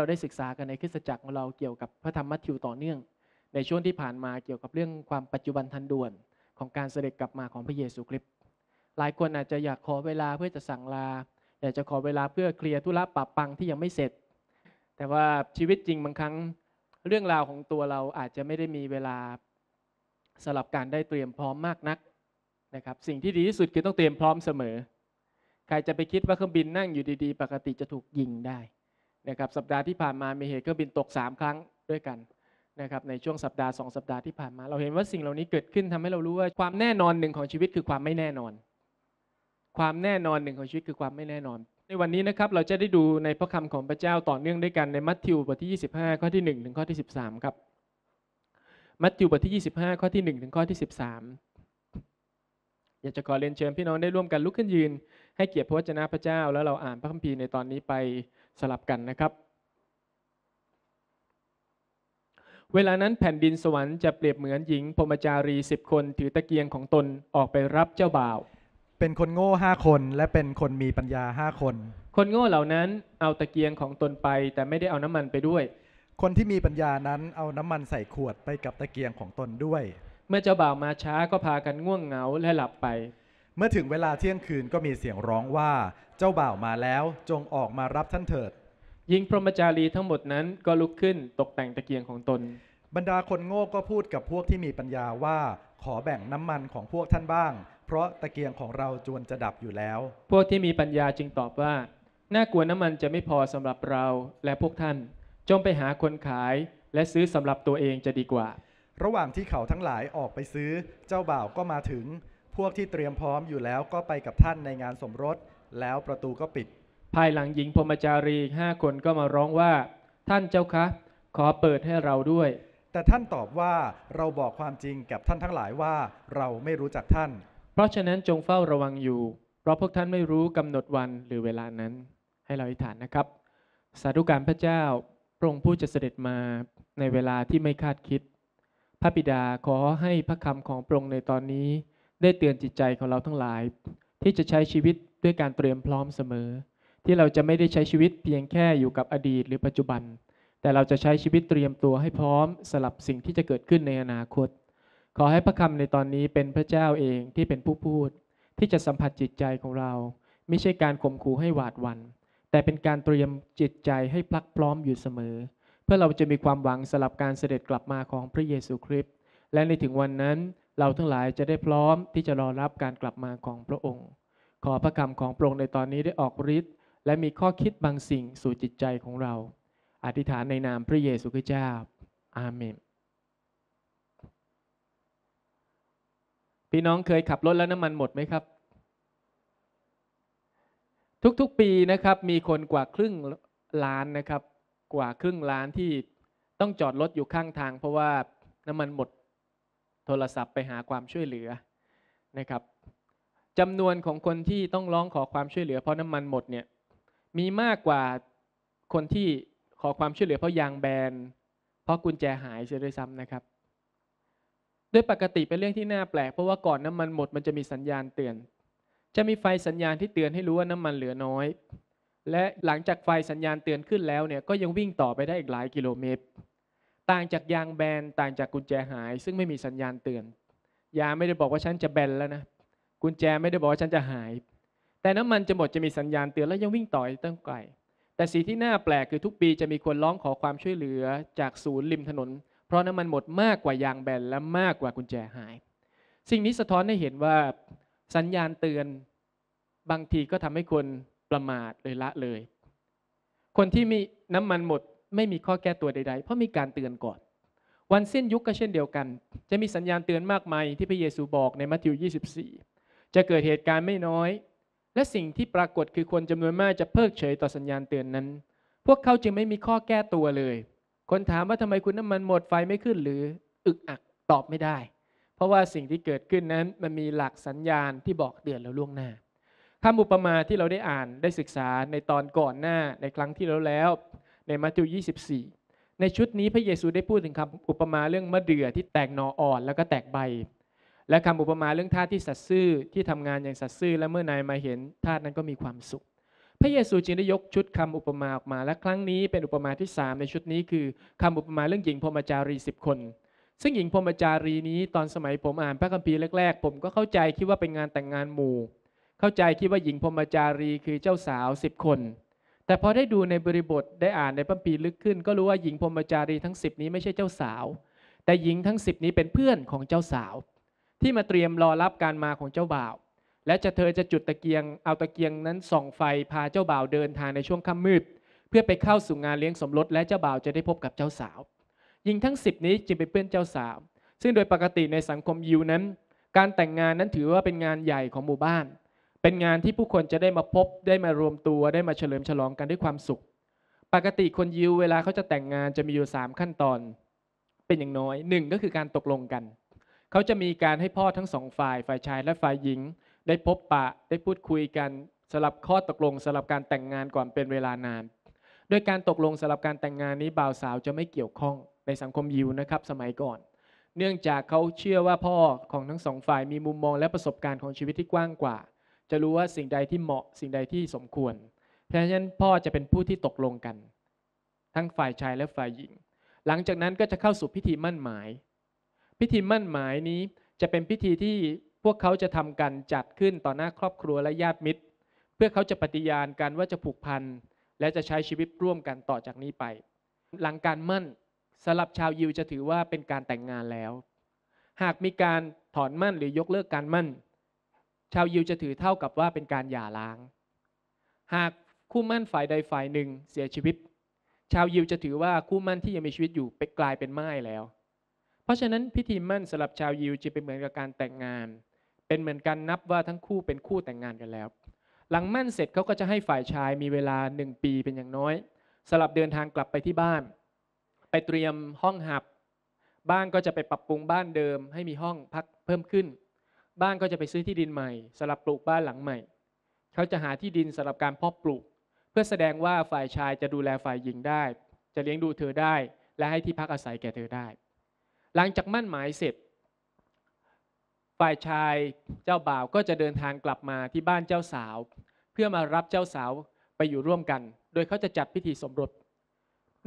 เราได้ศึกษากันในคริสตจักรของเราเกี่ยวกับพระธรรมมัทธิวต่อเนื่องในช่วงที่ผ่านมาเกี่ยวกับเรื่องความปัจจุบันทันด่วนของการเสด็จกลับมาของพระเยซูคริสต์หลายคนอาจจะอยากขอเวลาเพื่อจะสั่งลาอยากจะขอเวลาเพื่อเคลียร์ธุระปะปังที่ยังไม่เสร็จแต่ว่าชีวิตจริงบางครั้งเรื่องราวของตัวเราอาจจะไม่ได้มีเวลาสำหรับการได้เตรียมพร้อมมากนักนะครับสิ่งที่ดีที่สุดคือต้องเตรียมพร้อมเสมอใครจะไปคิดว่าเครื่องบินนั่งอยู่ดีๆปกติจะถูกยิงได้นะครับสัปดาห์ที่ผ่านมามีเหตุเครื่องบินตก3 ครั้งด้วยกันนะครับในช่วงสัปดาห์2 สัปดาห์ที่ผ่านมาเราเห็นว่าสิ่งเหล่านี้เกิดขึ้นทำให้เรารู้ว่าความแน่นอนหนึ่งของชีวิตคือความไม่แน่นอนความแน่นอนหนึ่งของชีวิตคือความไม่แน่นอนในวันนี้นะครับเราจะได้ดูในพระคำของพระเจ้าต่อเนื่องด้วยกันในมัทธิวบทที่25ข้อที่1ถึงข้อที่13ครับมัทธิวบทที่25ข้อที่1ถึงข้อที่13อยากจะขอเรียนเชิญพี่น้องได้ร่วมกันลุกขึ้นยืนให้เกียรติพระวจนะพระเจ้าแล้วเราอ่านพระคัมภีร์ในตอนนี้ไปสลับกันนะครับเวลานั้นแผ่นดินสวรรค์จะเปรียบเหมือนหญิงพรหมจารี10 คนถือตะเกียงของตนออกไปรับเจ้าบ่าวเป็นคนโง่5 คนและเป็นคนมีปัญญา5 คนคนโง่เหล่านั้นเอาตะเกียงของตนไปแต่ไม่ได้เอาน้ำมันไปด้วยคนที่มีปัญญานั้นเอาน้ำมันใส่ขวดไปกับตะเกียงของตนด้วยเมื่อเจ้าบ่าวมาช้าก็พากันง่วงเหงาและหลับไปเมื่อถึงเวลาเที่ยงคืนก็มีเสียงร้องว่าเจ้าบ่าวมาแล้วจงออกมารับท่านเถิดหญิงพรหมจารีทั้งหมดนั้นก็ลุกขึ้นตกแต่งตะเกียงของตนบรรดาคนโง่ก็พูดกับพวกที่มีปัญญาว่าขอแบ่งน้ำมันของพวกท่านบ้างเพราะตะเกียงของเราจวนจะดับอยู่แล้วพวกที่มีปัญญาจึงตอบว่าน่ากลัวน้ำมันจะไม่พอสำหรับเราและพวกท่านจงไปหาคนขายและซื้อสำหรับตัวเองจะดีกว่าระหว่างที่เขาทั้งหลายออกไปซื้อเจ้าบ่าวก็มาถึงพวกที่เตรียมพร้อมอยู่แล้วก็ไปกับท่านในงานสมรสแล้วประตูก็ปิดภายหลังหญิงพรหมจารี5 คนก็มาร้องว่าท่านเจ้าคะขอเปิดให้เราด้วยแต่ท่านตอบว่าเราบอกความจริงกับท่านทั้งหลายว่าเราไม่รู้จักท่านเพราะฉะนั้นจงเฝ้าระวังอยู่เพราะพวกท่านไม่รู้กำหนดวันหรือเวลานั้นให้เราอธิษฐานนะครับสาธุการพระเจ้าพระองค์ผู้จะเสด็จมาในเวลาที่ไม่คาดคิดพระบิดาขอให้พระคำของพระองค์ในตอนนี้ได้เตือนจิตใจของเราทั้งหลายที่จะใช้ชีวิตด้วยการเตรียมพร้อมเสมอที่เราจะไม่ได้ใช้ชีวิตเพียงแค่อยู่กับอดีตหรือปัจจุบันแต่เราจะใช้ชีวิตเตรียมตัวให้พร้อมสำหรับสิ่งที่จะเกิดขึ้นในอนาคตขอให้พระคำในตอนนี้เป็นพระเจ้าเองที่เป็นผู้พูดที่จะสัมผัสจิตใจของเราไม่ใช่การข่มขู่ให้หวาดหวั่นแต่เป็นการเตรียมจิตใจให้พลักพร้อมอยู่เสมอเพื่อเราจะมีความหวังสำหรับการเสด็จกลับมาของพระเยซูคริสต์และในถึงวันนั้นเราทั้งหลายจะได้พร้อมที่จะรอรับการกลับมาของพระองค์ขอพระคำของพระองค์ในตอนนี้ได้ออกฤทธิ์และมีข้อคิดบางสิ่งสู่จิตใจของเราอธิษฐานในนามพระเยซูคริสต์เจ้าอาเมนพี่น้องเคยขับรถแล้วน้ำมันหมดไหมครับทุกๆปีนะครับมีคนกว่าครึ่งล้านนะครับกว่าครึ่งล้านที่ต้องจอดรถอยู่ข้างทางเพราะว่าน้ำมันหมดโทรศัพท์ไปหาความช่วยเหลือนะครับจำนวนของคนที่ต้องร้องขอความช่วยเหลือเพราะน้ำมันหมดเนี่ยมีมากกว่าคนที่ขอความช่วยเหลือเพราะยางแบนเพราะกุญแจหายเสียด้วยซ้ำนะครับด้วยปกติเป็นเรื่องที่น่าแปลกเพราะว่าก่อนน้ำมันหมดมันจะมีสัญญาณเตือนจะมีไฟสัญญาณที่เตือนให้รู้ว่าน้ำมันเหลือน้อยและหลังจากไฟสัญญาณเตือนขึ้นแล้วเนี่ยก็ยังวิ่งต่อไปได้อีกหลายกิโลเมตรต่างจากยางแบนต่างจากกุญแจหายซึ่งไม่มีสัญญาณเตือนยางไม่ได้บอกว่าฉันจะแบนแล้วนะกุญแจไม่ได้บอกว่าฉันจะหายแต่น้ำมันจะหมดจะมีสัญญาณเตือนแล้วยังวิ่งต่อตั้งไกลแต่สิ่งที่น่าแปลกคือทุกปีจะมีคนร้องขอความช่วยเหลือจากศูนย์ริมถนนเพราะน้ำมันหมดมากกว่ายางแบนและมากกว่ากุญแจหายสิ่งนี้สะท้อนให้เห็นว่าสัญญาณเตือนบางทีก็ทำให้คนประมาทเลยละเลยคนที่มีน้ำมันหมดไม่มีข้อแก้ตัวใดๆเพราะมีการเตือนก่อนวันสิ้นยุคก็เช่นเดียวกันจะมีสัญญาณเตือนมากมายที่พระเยซูบอกในมัทธิว24จะเกิดเหตุการณ์ไม่น้อยและสิ่งที่ปรากฏคือคนจำนวนมากจะเพิกเฉยต่อสัญญาณเตือนนั้นพวกเขาจึงไม่มีข้อแก้ตัวเลยคนถามว่าทำไมคุณน้ำมันหมดไฟไม่ขึ้นหรืออึกอักตอบไม่ได้เพราะว่าสิ่งที่เกิดขึ้นนั้นมันมีหลักสัญญาณที่บอกเตือนเราล่วงหน้าคำอุปมาที่เราได้อ่านได้ศึกษาในตอนก่อนหน้าในครั้งที่แล้วในมัทธิว24ในชุดนี้พระเยซูได้พูดถึงคำอุปมาเรื่องมะเดื่อที่แตกหน่ออ่อนแล้วก็แตกใบและคำอุปมาเรื่องทาสที่สัตย์ซื่อที่ทำงานอย่างสัตย์ซื่อและเมื่อนายมาเห็นทาสนั้นก็มีความสุข พระเยซูจึงได้ยกชุดคำอุปมาออกมาและครั้งนี้เป็นอุปมาที่3ในชุดนี้คือคำอุปมาเรื่องหญิงพรหมจารี10คนซึ่งหญิงพรหมจารีนี้ตอนสมัยผมอ่านพระคัมภีร์แรกๆผมก็เข้าใจคิดว่าเป็นงานแต่งงานหมู่เข้าใจคิดว่าหญิงพรหมจารีคือเจ้าสาว10คนแต่พอได้ดูในบริบทได้อ่านในพระคัมภีร์ลึกขึ้นก็รู้ว่าหญิงพรหมจารีทั้ง10นี้ไม่ใช่เจ้าสาวแต่หญิงทั้ง10นี้เป็นเพื่อนของเจ้าสาวที่มาเตรียมรอรับการมาของเจ้าบ่าวและเธอจะจุดตะเกียงเอาตะเกียงนั้นส่องไฟพาเจ้าบ่าวเดินทางในช่วงค่ำมืดเพื่อไปเข้าสู่งานเลี้ยงสมรสและเจ้าบ่าวจะได้พบกับเจ้าสาวหญิงทั้ง10นี้จึงเป็นเพื่อนเจ้าสาวซึ่งโดยปกติในสังคมยิวนั้นการแต่งงานนั้นถือว่าเป็นงานใหญ่ของหมู่บ้านเป็นงานที่ผู้คนจะได้มาพบได้มารวมตัวได้มาเฉลิมฉลองกันด้วยความสุขปกติคนยิวเวลาเขาจะแต่งงานจะมีอยู่3ขั้นตอนเป็นอย่างน้อย1ก็คือการตกลงกันเขาจะมีการให้พ่อทั้ง2ฝ่ายชายและฝ่ายหญิงได้พบปะได้พูดคุยกันสำหรับข้อตกลงสำหรับการแต่งงานก่อนเป็นเวลานานโดยการตกลงสำหรับการแต่งงานนี้บ่าวสาวจะไม่เกี่ยวข้องในสังคมยิวนะครับสมัยก่อนเนื่องจากเขาเชื่อว่าพ่อของทั้ง2ฝ่ายมีมุมมองและประสบการณ์ของชีวิตที่กว้างกว่าจะรู้ว่าสิ่งใดที่เหมาะสิ่งใดที่สมควรเพราะฉะนั้นพ่อจะเป็นผู้ที่ตกลงกันทั้งฝ่ายชายและฝ่ายหญิงหลังจากนั้นก็จะเข้าสู่พิธีมั่นหมายพิธีมั่นหมายนี้จะเป็นพิธีที่พวกเขาจะทำกันจัดขึ้นต่อหน้าครอบครัวและญาติมิตรเพื่อเขาจะปฏิญาณกันว่าจะผูกพันและจะใช้ชีวิตร่วมกันต่อจากนี้ไปหลังการมั่นสำหรับชาวยิวจะถือว่าเป็นการแต่งงานแล้วหากมีการถอนมั่นหรือยกเลิกการมั่นชาวยิวจะถือเท่ากับว่าเป็นการหย่าร้างหากคู่มั่นฝ่ายใดฝ่ายหนึ่งเสียชีวิตชาวยิวจะถือว่าคู่มั่นที่ยังมีชีวิตอยู่กลายเป็นม่ายแล้วเพราะฉะนั้นพิธีมั่นสำหรับชาวยิวจะเป็นเหมือนกับการแต่งงานเป็นเหมือนกันนับว่าทั้งคู่เป็นคู่แต่งงานกันแล้วหลังมั่นเสร็จเขาก็จะให้ฝ่ายชายมีเวลา1ปีเป็นอย่างน้อยสำหรับเดินทางกลับไปที่บ้านไปเตรียมห้องหับบ้านก็จะไปปรับปรุงบ้านเดิมให้มีห้องพักเพิ่มขึ้นบ้านก็จะไปซื้อที่ดินใหม่สำหรับปลูกบ้านหลังใหม่เขาจะหาที่ดินสำหรับการเพาะปลูกเพื่อแสดงว่าฝ่ายชายจะดูแลฝ่ายหญิงได้จะเลี้ยงดูเธอได้และให้ที่พักอาศัยแก่เธอได้หลังจากมั่นหมายเสร็จฝ่ายชายเจ้าบ่าวก็จะเดินทางกลับมาที่บ้านเจ้าสาวเพื่อมารับเจ้าสาวไปอยู่ร่วมกันโดยเขาจะจัดพิธีสมรส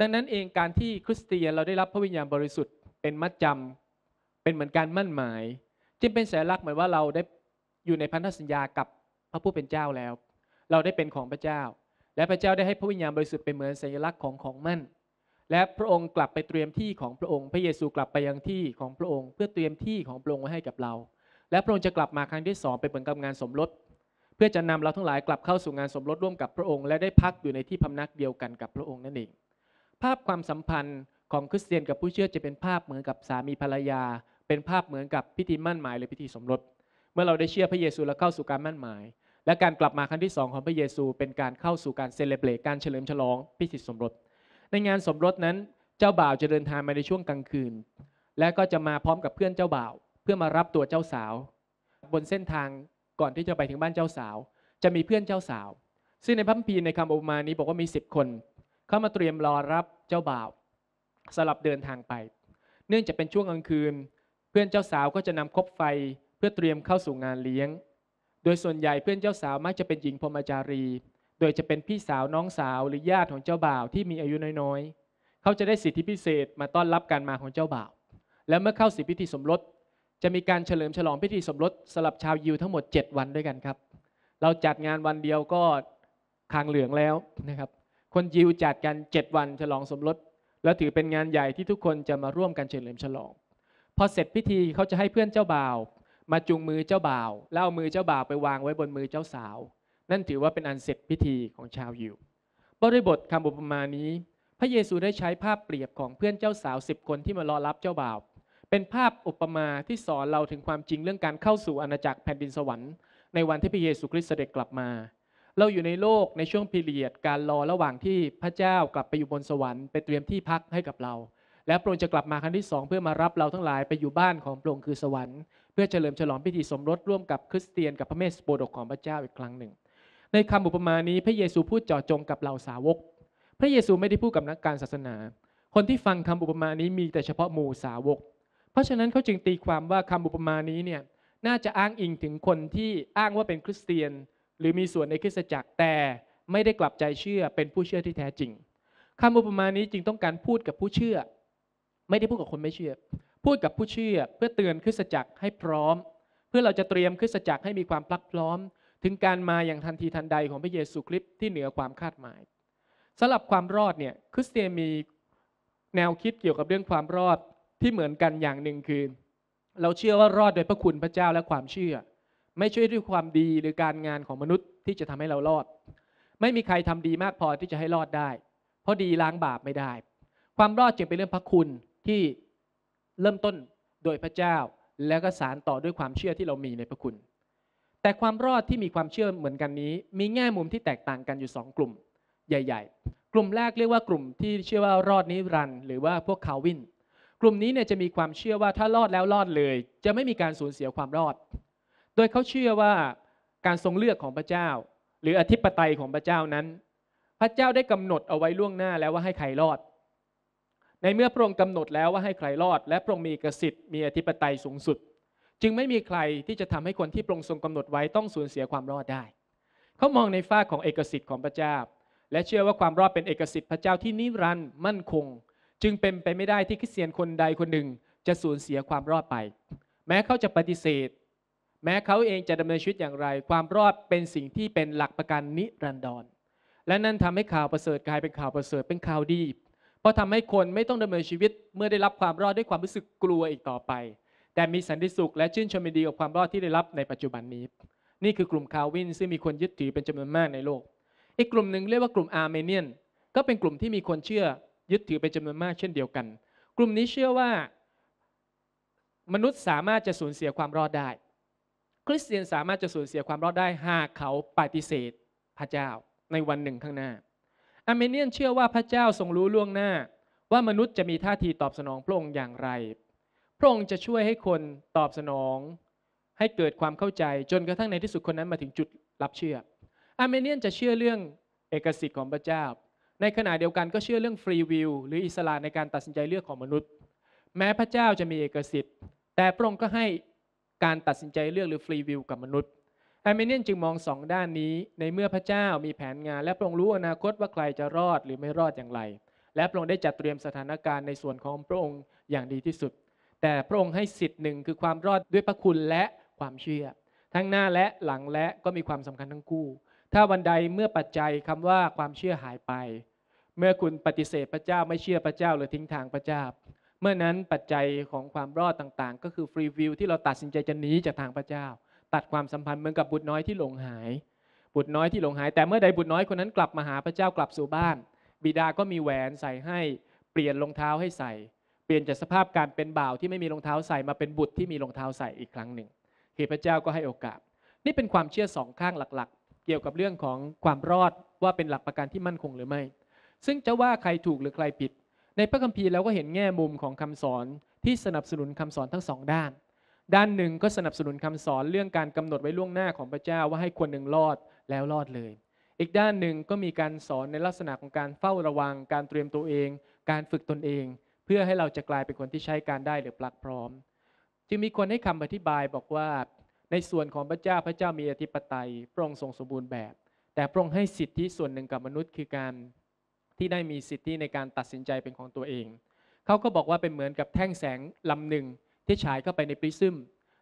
ดังนั้นเองการที่คริสเตียนเราได้รับพระวิญญาณบริสุทธิ์เป็นมัดจำเป็นเหมือนการมั่นหมายจึงเป็นสัญลักษณ์เหมือนว่าเราได้อยู่ในพันธสัญญากับพระผู้เป็นเจ้าแล้วเราได้เป็นของพระเจ้าและพระเจ้าได้ให้พระวิญญาณบริสุทธิ์เป็นเหมือนสัญลักษณ์ของมั่นและพระองค์กลับไปเตรียมที่ของพระองค์พระเยซูกลับไปยังที่ของพระองค์เพื่อเตรียมที่ของพระองค์ไว้ให้กับเราและพระองค์จะกลับมาครั้งที่2เป็นเหมือนกับงานสมรสเพื่อจะนำเราทั้งหลายกลับเข้าสู่งานสมรสร่วมกับพระองค์และได้พักอยู่ในที่พำนักเดียวกันกับพระองค์นั่นเองภาพความสัมพันธ์ของคริสเตียนกับผู้เชื่อจะเป็นภาพเหมือนกับสามีภรรยาเป็นภาพเหมือนกับพิธีมั่นหมายหรือพิธีสมรสเมื่อเราได้เชื่อพระเยซูและเข้าสู่การมั่นหมายและการกลับมาครั้งที่2ของพระเยซูเป็นการเข้าสู่การเซเลเบรตการเฉลิมฉลองพิธีสมรสในงานสมรสนั้นเจ้าบ่าวจะเดินทางมาในช่วงกลางคืนและก็จะมาพร้อมกับเพื่อนเจ้าบ่าวเพื่อมารับตัวเจ้าสาวบนเส้นทางก่อนที่จะไปถึงบ้านเจ้าสาวจะมีเพื่อนเจ้าสาวซึ่งในพระคัมภีร์ในคำอุปมานี้บอกว่ามี10คนเข้ามาเตรียมรอรับเจ้าบ่าวสลับเดินทางไปเนื่องจากเป็นช่วงกลางคืนเพื่อนเจ้าสาวก็จะนำคบไฟเพื่อเตรียมเข้าสู่งานเลี้ยงโดยส่วนใหญ่เพื่อนเจ้าสาวมักจะเป็นหญิงพรหมจารีโดยจะเป็นพี่สาวน้องสาวหรือญาติของเจ้าบ่าวที่มีอายุน้อยๆเขาจะได้สิทธิพิเศษมาต้อนรับการมาของเจ้าบ่าวและเมื่อเข้าสู่พิธีสมรสจะมีการเฉลิมฉลองพิธีสมรสสำหรับชาวยิวทั้งหมด7วันด้วยกันครับเราจัดงานวันเดียวก็คางเหลืองแล้วนะครับคนยิวจัดกัน7วันฉลองสมรสและถือเป็นงานใหญ่ที่ทุกคนจะมาร่วมกันเฉลิมฉลองพอเสร็จพิธีเขาจะให้เพื่อนเจ้าบ่าวมาจูงมือเจ้าบ่าวแล้วเอามือเจ้าบ่าวไปวางไว้บนมือเจ้าสาวนั่นถือว่าเป็นอันเสร็จพิธีของชาวยิวบริบทคำอุปมานี้พระเยซูได้ใช้ภาพเปรียบของเพื่อนเจ้าสาว10คนที่มารอรับเจ้าบ่าวเป็นภาพอุปมาที่สอนเราถึงความจริงเรื่องการเข้าสู่อาณาจักรแผ่นดินสวรรค์ในวันที่พระเยซูคริสต์เสด็จกลับมาเราอยู่ในโลกในช่วงพีเรียดการรอระหว่างที่พระเจ้ากลับไปอยู่บนสวรรค์ไปเตรียมที่พักให้กับเราและพระองค์จะกลับมาครั้งที่2เพื่อมารับเราทั้งหลายไปอยู่บ้านของพระองค์คือสวรรค์เพื่อเฉลิมฉลองพิธีสมรสร่วมกับคริสเตียนกับพระเมสโปดกของพระเจ้าอีกครั้งหนึ่งในคำอุปมานี้พระเยซูพูดเจาะจงกับเหล่าสาวกพระเยซูไม่ได้พูดกับนักการศาสนาคนที่ฟังคำอุปมานี้มีแต่เฉพาะหมู่สาวกเพราะฉะนั้นเขาจึงตีความว่าคำอุปมานี้เนี่ยน่าจะอ้างอิงถึงคนที่อ้างว่าเป็นคริสเตียนหรือมีส่วนในคริสตจักรแต่ ไม่ได้กลับใจเชื่อเป็นผู้เชื่อที่แท้จริงคำอุปมานี้จึงต้องการพูดกับผู้เชื่อไม่ได้พูดกับคนไม่เชื่อพูดกับผู้เชื่อเพื่อเตือนคริสตจักรให้พร้อมเพื่อเราจะเตรียมคริสตจักรให้มีความพลักพร้อมถึงการมาอย่างทันทีทันใดของพระเยซูคริสต์ที่เหนือความคาดหมายสำหรับความรอดเนี่ยคริสเตียนมีแนวคิดเกี่ยวกับเรื่องความรอดที่เหมือนกันอย่างหนึ่งคือเราเชื่อว่ารอดโดยพระคุณพระเจ้าและความเชื่อไม่ช่วยด้วยความดีหรือการงานของมนุษย์ที่จะทำให้เรารอดไม่มีใครทำดีมากพอที่จะให้รอดได้เพราะดีล้างบาปไม่ได้ความรอดจึงเป็นเรื่องพระคุณที่เริ่มต้นโดยพระเจ้าแล้วก็สานต่อด้วยความเชื่อที่เรามีในพระคุณแต่ความรอดที่มีความเชื่อเหมือนกันนี้มีแง่มุมที่แตกต่างกันอยู่2กลุ่มใหญ่ๆกลุ่มแรกเรียกว่ากลุ่มที่เชื่อว่ารอดนิรันดร์หรือว่าพวกคาร์วินกลุ่มนี้เนี่ยจะมีความเชื่อว่าถ้ารอดแล้วรอดเลยจะไม่มีการสูญเสียความรอดโดยเขาเชื่อว่าการทรงเลือกของพระเจ้าหรืออธิปไตยของพระเจ้านั้นพระเจ้าได้กำหนดเอาไว้ล่วงหน้าแล้วว่าให้ใครรอดในเมื่อพระองค์กำหนดแล้วว่าให้ใครรอดและพระองค์มีกสิทธิ์มีอธิปไตยสูงสุดจึงไม่มีใครที่จะทำให้คนที่พระองค์ทรงกำหนดไว้ต้องสูญเสียความรอดได้เขามองในฝ้าของเอกสิทธิ์ของพระเจ้าและเชื่อว่าความรอดเป็นเอกสิทธิ์พระเจ้าที่นิรันดร์มั่นคงจึงเป็นไปไม่ได้ที่คริสเตียนคนใดคนหนึ่งจะสูญเสียความรอดไปแม้เขาจะปฏิเสธแม้เขาเองจะดำเนินชีวิตอย่างไรความรอดเป็นสิ่งที่เป็นหลักประกันนิรันดรและนั่นทำให้ข่าวประเสริฐกลายเป็นข่าวประเสริฐเป็นข่าวดีเพราะทำให้คนไม่ต้องดำเนินชีวิตเมื่อได้รับความรอดด้วยความรู้สึกกลัวอีกต่อไปแต่มีสันติสุขและชื่นชมยินดีกับความรอดที่ได้รับในปัจจุบันนี้นี่คือกลุ่มคาร์วินซึ่งมีคนยึดถือเป็นจำนวนมากในโลกอีกกลุ่มหนึ่งเรียกว่ากลุ่มอาร์เมเนียนก็เป็นกลุ่มที่มีคนเชื่อยึดถือเป็นจำนวนมากเช่นเดียวกันกลุ่มนี้เชื่อว่ามนุษย์สามารถจะสูญเสียความรอดได้คริสเตียนสามารถจะสูญเสียความรอดได้หากเขาปฏิเสธพระเจ้าในวันหนึ่งข้างหน้าอาร์เมเนียนเชื่อว่าพระเจ้าทรงรู้ล่วงหน้าว่ามนุษย์จะมีท่าทีตอบสนองพระองค์อย่างไรพระองค์จะช่วยให้คนตอบสนองให้เกิดความเข้าใจจนกระทั่งในที่สุดคนนั้นมาถึงจุดรับเชื่ออาร์เมเนียนจะเชื่อเรื่องเอกสิทธิ์ของพระเจ้าในขณะเดียวกันก็เชื่อเรื่องฟรีวิลหรืออิสระในการตัดสินใจเลือกของมนุษย์แม้พระเจ้าจะมีเอกสิทธิ์แต่พระองค์ก็ให้การตัดสินใจเลือกหรือฟรีวิลกับมนุษย์อาร์เมเนียนจึงมองสองด้านนี้ในเมื่อพระเจ้ามีแผนงานและพระองค์รู้อนาคตว่าใครจะรอดหรือไม่รอดอย่างไรและพระองค์ได้จัดเตรียมสถานการณ์ในส่วนของพระองค์อย่างดีที่สุดแต่พระองค์ให้สิทธิ์หนึ่งคือความรอดด้วยพระคุณและความเชื่อทั้งหน้าและหลังและก็มีความสำคัญทั้งคู่ถ้าวันใดเมื่อปัจจัยคำว่าความเชื่อหายไปเมื่อคุณปฏิเสธพระเจ้าไม่เชื่อพระเจ้าหรือทิ้งทางพระเจ้าเมื่อนั้นปัจจัยของความรอดต่างๆก็คือฟรีวิลที่เราตัดสินใจจะหนีจากทางพระเจ้าตัดความสัมพันธ์เหมือนกับบุตรน้อยที่หลงหายบุตรน้อยที่หลงหายแต่เมื่อใดบุตรน้อยคนนั้นกลับมาหาพระเจ้ากลับสู่บ้านบิดาก็มีแหวนใส่ให้เปลี่ยนรองเท้าให้ใส่เปลี่ยนจากสภาพการเป็นบ่าวที่ไม่มีรองเท้าใส่มาเป็นบุตรที่มีรองเท้าใส่อีกครั้งหนึ่งคือพระเจ้าก็ให้โอกาสนี่เป็นความเชื่อสองข้างหลักๆเกี่ยวกับเรื่องของความรอดว่าเป็นหลักประกันที่มั่นคงหรือไม่ซึ่งจะว่าใครถูกหรือใครผิดในพระคัมภีร์เราก็เห็นแง่มุมของคำสอนที่สนับสนุนคำสอนทั้งสองด้านหนึ่งก็สนับสนุนคำสอนเรื่องการกำหนดไว้ล่วงหน้าของพระเจ้าว่าให้คนหนึ่งรอดแล้วรอดเลยอีกด้านหนึ่งก็มีการสอนในลักษณะของการเฝ้าระวังการเตรียมตัวเองการฝึกตนเองเพื่อให้เราจะกลายเป็นคนที่ใช้การได้หรือปลักพร้อมจึงมีคนให้คำอธิบายบอกว่าในส่วนของพระเจ้าพระเจ้ามีอธิปไตยพระองค์ทรงสมบูรณ์แบบแต่พระองค์ให้สิทธิส่วนหนึ่งกับมนุษย์คือการที่ได้มีสิทธิในการตัดสินใจเป็นของตัวเองเขาก็บอกว่าเป็นเหมือนกับแท่งแสงลำหนึ่งที่ฉายเข้าไปในปริซึม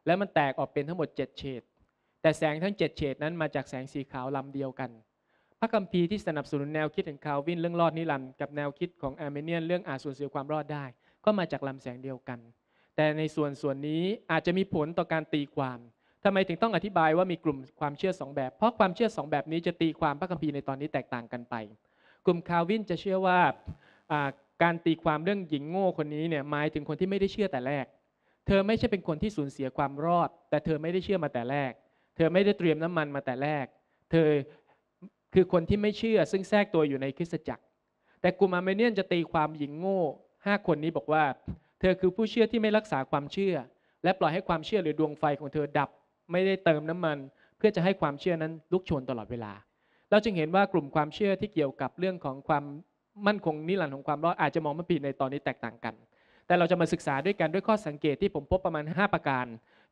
และมันแตกออกเป็นทั้งหมด7เฉดแต่แสงทั้ง7เฉดนั้นมาจากแสงสีขาวลำเดียวกันพระคัมภีร์ที่สนับสนุนแนวคิดของคาร์วินเรื่องรอดนิรันดร์กับแนวคิดของอาร์เมเนียนเรื่องอาจสูญเสียความรอดได้ก็มาจากลำแสงเดียวกันแต่ในส่วนนี้อาจจะมีผลต่อการตีความทำไมถึงต้องอธิบายว่ามีกลุ่มความเชื่อ2แบบเพราะความเชื่อ2แบบนี้จะตีความพระคัมภีร์ในตอนนี้แตกต่างกันไปกลุ่มคาร์วินจะเชื่อว่าการตีความเรื่องหญิงโง่คนนี้เนี่ยหมายถึงคนที่ไม่ได้เชื่อแต่แรกเธอไม่ใช่เป็นคนที่สูญเสียความรอดแต่เธอไม่ได้เชื่อมาแต่แรกเธอไม่ได้เตรียมน้ำมันมาแต่แรกเธอคือคนที่ไม่เชื่อซึ่งแทรกตัวอยู่ในคริสตจักรแต่กลุ่มอาร์เมเนียนจะตีความหญิงโง่5คนนี้บอกว่าเธอคือผู้เชื่อที่ไม่รักษาความเชื่อและปล่อยให้ความเชื่อหรือดวงไฟของเธอดับไม่ได้เติมน้ำมันเพื่อจะให้ความเชื่อนั้นลุกโชนตลอดเวลาเราจึงเห็นว่ากลุ่มความเชื่อที่เกี่ยวกับเรื่องของความมั่นคงนิรันดร์ของความรอดอาจจะมองไม่ผิดในตอนนี้แตกต่างกันแต่เราจะมาศึกษาด้วยกันด้วยข้อสังเกตที่ผมพบประมาณ5ประการ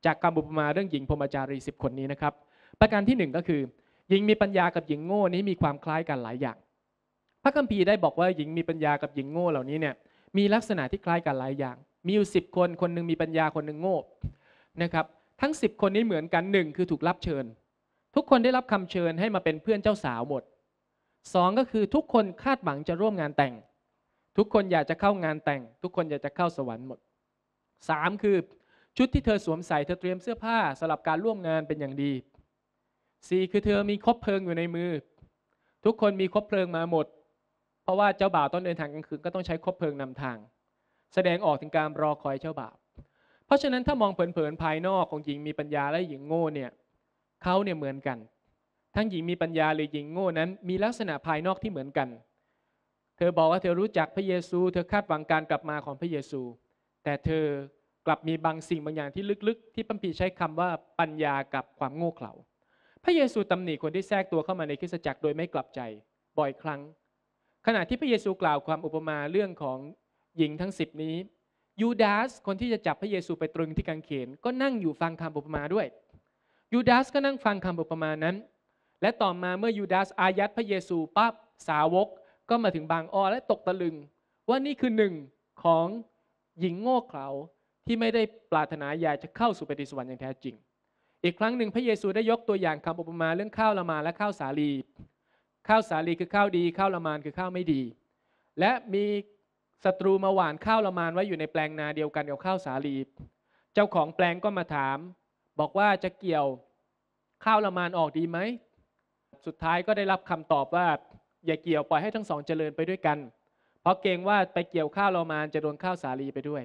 จากคำอุปมาเรื่องหญิงพรหมจารี10คนนี้นะครับประการที่1ก็คือ หญิงมีปัญญากับหญิงโง่นี้มีความคล้ายกันหลายอย่างพระคัมภีร์ได้บอกว่าหญิงมีปัญญากับหญิงโง่เหล่านี้เนี่ยมีลักษณะที่คล้ายกันหลายอย่างมีอยู่10คนคนหนึ่งมีปัญญาคนหนึ่งโง่นะครับทั้ง10คนนี้เหมือนกันหนึ่งคือถูกรับเชิญทุกคนได้รับคำเชิญให้มาเป็นเพื่อนเจ้าสาวหมด2ก็คือทุกคนคาดหวังจะร่วมงานแต่งทุกคนอยากจะเข้างานแต่งทุกคนอยากจะเข้าสวรรค์หมด3คือชุดที่เธอสวมใส่เธอเตรียมเสื้อผ้าสำหรับการร่วมงานเป็นอย่างดี4คือเธอมีคบเพลิงอยู่ในมือทุกคนมีคบเพลิงมาหมดเพราะว่าเจ้าบ่าวต้องเดินทางกลางคืนก็ต้องใช้คบเพลิงนำทางแสดงออกถึงการรอคอยเจ้าบ่าวเพราะฉะนั้นถ้ามองเผินๆภายนอกของหญิงมีปัญญาและหญิงโง่เนี่ยเขาเนี่ยเหมือนกันทั้งหญิงมีปัญญาหรือหญิงโง่นั้นมีลักษณะภายนอกที่เหมือนกันเธอบอกว่าเธอรู้จักพระเยซูเธอคาดหวังการกลับมาของพระเยซูแต่เธอกลับมีบางสิ่งบางอย่างที่ลึกๆที่พระคัมภีร์ใช้คำว่าปัญญากับความโง่เขลาพระเยซูตำหนิคนที่แทรกตัวเข้ามาในคริสตจักรโดยไม่กลับใจบ่อยครั้งขณะที่พระเยซูกล่าวความอุปมาเรื่องของหญิงทั้ง10นี้ยูดาสคนที่จะจับพระเยซูไปตรึงที่กางเขนก็นั่งอยู่ฟังคำอุปมาด้วยยูดาสก็นั่งฟังคำอุปมานั้นและต่อมาเมื่อยูดาสอายัดพระเยซูปั๊บสาวกก็มาถึงบางอ้อและตกตะลึงว่านี่คือหนึ่งของหญิงโง่เขลาที่ไม่ได้ปรารถนาอยากจะเข้าสู่ปฏิสวรรค์อย่างแท้จริงอีกครั้งหนึ่งพระเยซูได้ยกตัวอย่างคำอุปมาเรื่องข้าวละมาและข้าวสาลีข้าวสาลีคือข้าวดีข้าวละมานคือข้าวไม่ดีและมีศัตรูมาหว่านข้าวละมานไว้อยู่ในแปลงนาเดียวกันกับข้าวสาลีเจ้าของแปลงก็มาถามบอกว่าจะเกี่ยวข้าวละมานออกดีไหมสุดท้ายก็ได้รับคำตอบว่าอย่าเกี่ยวปล่อยให้ทั้งสองเจริญไปด้วยกันเพราะเกรงว่าไปเกี่ยวข้าวละมานจะโดนข้าวสาลีไปด้วย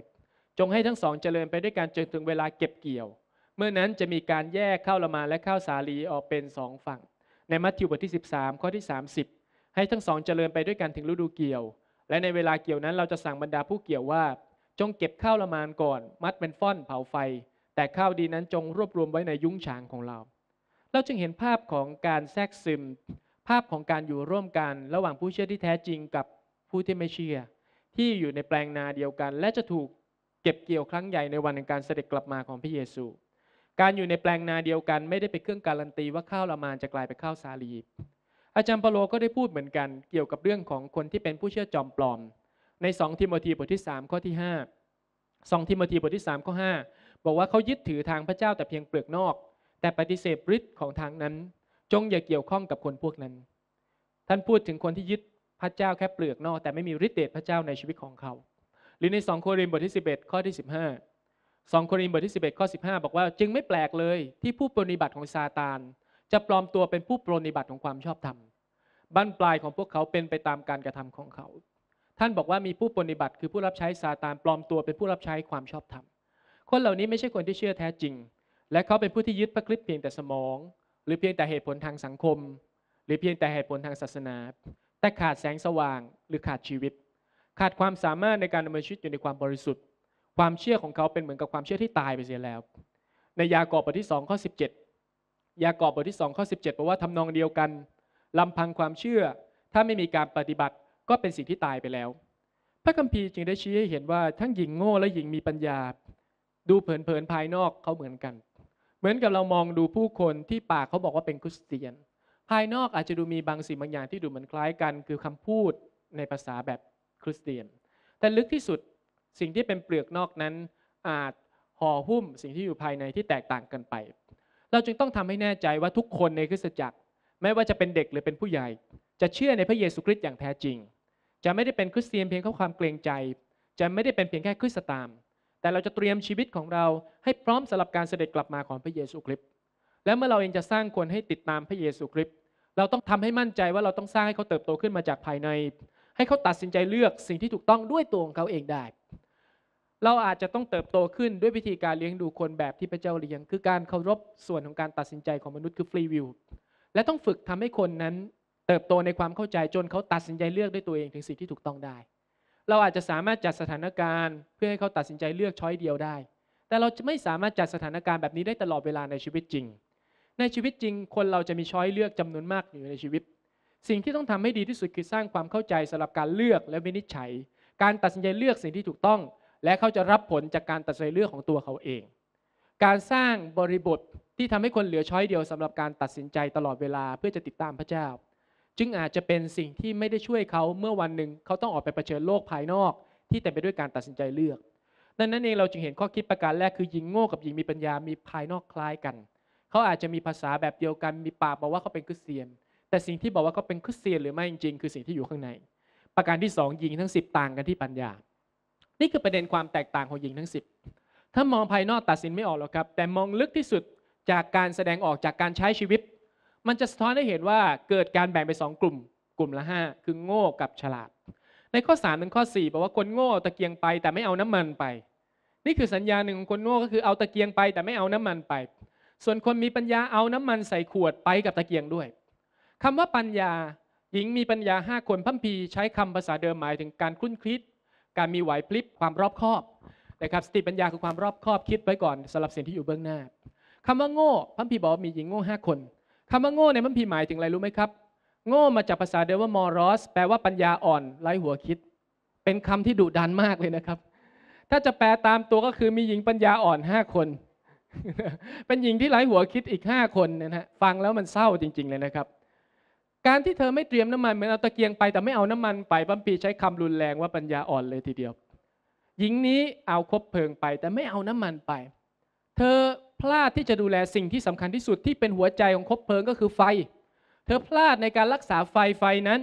จงให้ทั้งสองเจริญไปด้วยกันจนถึงเวลาเก็บเกี่ยวเมื่อนั้นจะมีการแยกข้าวละมานและข้าวสาลีออกเป็น2ฝั่งในมัทธิวบทที่13ข้อที่30ให้ทั้งสองเจริญไปด้วยกันถึงฤดูเกี่ยวและในเวลาเกี่ยวนั้นเราจะสั่งบรรดาผู้เกี่ยวว่าจงเก็บข้าวละมานก่อนมัดเป็นฟ่อนเผาไฟแต่ข้าวดีนั้นจงรวบรวมไว้ในยุ้งฉางของเราจึงเห็นภาพของการแทรกซึมภาพของการอยู่ร่วมกันระหว่างผู้เชื่อที่แท้จริงกับผู้ที่ไม่เชื่อที่อยู่ในแปลงนาเดียวกันและจะถูกเก็บเกี่ยวครั้งใหญ่ในวันแห่งการเสด็จกลับมาของพระเยซูการอยู่ในแปลงนาเดียวกันไม่ได้เป็นเครื่องการันตีว่าข้าวละมานจะกลายเป็นข้าวสาลีอาจารย์เปาโลก็ได้พูดเหมือนกันเกี่ยวกับเรื่องของคนที่เป็นผู้เชื่อจอมปลอมใน2ทิโมธีบทที่3ข้อที่5 2ทิโมธีบทที่3ข้อ5บอกว่าเขายึดถือทางพระเจ้าแต่เพียงเปลือกนอกแต่ปฏิเสธฤทธิ์ของทางนั้นจงอย่าเกี่ยวข้องกับคนพวกนั้นท่านพูดถึงคนที่ยึดพระเจ้าแค่เปลือกนอกแต่ไม่มีฤทธิ์เดชพระเจ้าในชีวิตของเขาหรือใน2โครินธ์บทที่11ข้อที่15 2โครินธ์บทที่11ข้อ15บอกว่าจึงไม่แปลกเลยที่ผู้ปรนนิบัติของซาตานจะปลอมตัวเป็นผู้ปรนนิบัติของความชอบธรรมบั้นปลายของพวกเขาเป็นไปตามการกระทำของเขาท่านบอกว่ามีผู้ปรนนิบัติคือผู้รับใช้ซาตานปลอมตัวเป็นผู้รับใช้ความชอบธรรมคนเหล่านี้ไม่ใช่คนที่เชื่อแท้จริงและเขาเป็นผู้ที่ยึดพระคริสต์เพียงแต่สมองหรือเพียงแต่เหตุผลทางสังคมหรือเพียงแต่เหตุผลทางศาสนาแต่ขาดแสงสว่างหรือขาดชีวิตขาดความสามารถในการดำเนินชีวิตอยู่ในความบริสุทธิ์ความเชื่อของเขาเป็นเหมือนกับความเชื่อที่ตายไปเสียแล้วในยากอบบทที่2ข้อ17ยากอบบทที่2ข้อ17บอกว่าทำนองเดียวกันลำพังความเชื่อถ้าไม่มีการปฏิบัติก็เป็นสิ่งที่ตายไปแล้วพระคัมภีร์จึงได้ชี้ให้เห็นว่าทั้งหญิงโง่และหญิงมีปัญญาดูเผินๆภายนอกเขาเหมือนกันเหมือนกับเรามองดูผู้คนที่ปากเขาบอกว่าเป็นคริสเตียนภายนอกอาจจะดูมีบางสิ่งบางอย่างที่ดูเหมือนคล้ายกันคือคำพูดในภาษาแบบคริสเตียนแต่ลึกที่สุดสิ่งที่เป็นเปลือกนอกนั้นอาจห่อหุ้มสิ่งที่อยู่ภายในที่แตกต่างกันไปเราจึงต้องทำให้แน่ใจว่าทุกคนในคริสตจักรไม่ว่าจะเป็นเด็กหรือเป็นผู้ใหญ่จะเชื่อในพระเยซูคริสต์อย่างแท้จริงจะไม่ได้เป็นคริสเตียนเพียงเพราะความเกรงใจจะไม่ได้เป็นเพียงแค่คริสตตามแต่เราจะเตรียมชีวิตของเราให้พร้อมสำหรับการเสด็จกลับมาของพระเยซูคริสต์และเมื่อเราเองจะสร้างคนให้ติดตามพระเยซูคริสต์เราต้องทำให้มั่นใจว่าเราต้องสร้างให้เขาเติบโตขึ้นมาจากภายในให้เขาตัดสินใจเลือกสิ่งที่ถูกต้องด้วยตัวของเขาเองได้เราอาจจะต้องเติบโตขึ้นด้วยวิธีการเลี้ยงดูคนแบบที่พระเจ้าเลี้ยงคือการเคารพส่วนของการตัดสินใจของมนุษย์คือฟรีวิลและต้องฝึกทำให้คนนั้นเติบโตในความเข้าใจจนเขาตัดสินใจเลือกด้วยตัวเองถึงสิ่งที่ถูกต้องได้เราอาจจะสามารถจัดสถานการณ์เพื่อให้เขาตัดสินใจเลือกช้อยเดียวได้แต่เราจะไม่สามารถจัดสถานการณ์แบบนี้ได้ตลอดเวลาในชีวิตจริงในชีวิตจริงคนเราจะมีช้อยเลือกจำนวนมากอยู่ในชีวิตสิ่งที่ต้องทำให้ดีที่สุดคือสร้างความเข้าใจสำหรับการเลือกและวินิจฉัยการตัดสินใจเลือกสิ่งที่ถูกต้องและเขาจะรับผลจากการตัดสินใจเลือกของตัวเขาเอง การสร้างบริบทที่ทำให้คนเหลือช้อยเดียวสำหรับการตัดสินใจตลอดเวลาเพื่อจะติดตามพระเจ้าจึงอาจจะเป็นสิ่งที่ไม่ได้ช่วยเขาเมื่อวันหนึ่งเขาต้องออกไปเผชิญโลกภายนอกที่เต็มไปด้วยการตัดสินใจเลือกดังนั้นเองเราจึงเห็นข้อคิดประการแรกคือหญิงโง่กับหญิงมีปัญญามีภายนอกคล้ายกันเขาอาจจะมีภาษาแบบเดียวกันมีปากบอกว่าเขาเป็นคริสเตียนแต่สิ่งที่บอกว่าเขาเป็นคริสเตียนหรือไม่จริงๆคือสิ่งที่อยู่ข้างในประการที่2หญิงทั้ง10ต่างกันที่ปัญญานี่คือประเด็นความแตกต่างของหญิงทั้ง10ถ้ามองภายนอกตัดสินไม่ออกหรอกครับแต่มองลึกที่สุดจากการแสดงออกจากการใช้ชีวิตมันจะสะท้อนให้เห็นว่าเกิดการแบ่งเป็น2กลุ่มละ5คือโง่กับฉลาดในข้อ3ถึงข้อ4บอกว่าคนโง่ตะเกียงไปแต่ไม่เอาน้ำมันไปนี่คือสัญญาณหนึ่งของคนโง่ก็คือเอาตะเกียงไปแต่ไม่เอาน้ำมันไปส่วนคนมีปัญญาเอาน้ำมันใส่ขวดไปกับตะเกียงด้วยคำว่าปัญญาหญิงมีปัญญา5คนพระคัมภีร์ใช้คำภาษาเดิมหมายถึงการคุ้นคิดการมีไหวพริบความรอบคอบนะครับสติปัญญาคือความรอบคอบคิดไว้ก่อนสำหรับสิ่งที่อยู่เบื้องหน้าคำว่าโง่พระคัมภีร์บอกว่ามีหญิงโง่5คนคำว่าโง่ในพระคัมภีร์หมายถึงอะไรรู้ไหมครับโง่มาจากภาษาเดิมว่ามอรอสแปลว่าปัญญาอ่อนไร้หัวคิดเป็นคำที่ดุดันมากเลยนะครับถ้าจะแปลตามตัวก็คือมีหญิงปัญญาอ่อน5คนเป็นหญิงที่ไร้หัวคิดอีก5คนนะฮะฟังแล้วมันเศร้าจริงๆเลยนะครับการที่เธอไม่เตรียมน้ำมันเหมือนเอาตะเกียงไปแต่ไม่เอาน้ำมันไปพระคัมภีร์ใช้คำรุนแรงว่าปัญญาอ่อนเลยทีเดียวหญิงนี้เอาคบเพลิงไปแต่ไม่เอาน้ำมันไปเธอพลาดที่จะดูแลสิ่งที่สำคัญที่สุดที่เป็นหัวใจของคบเพลิงก็คือไฟเธอพลาดในการรักษาไฟนั้น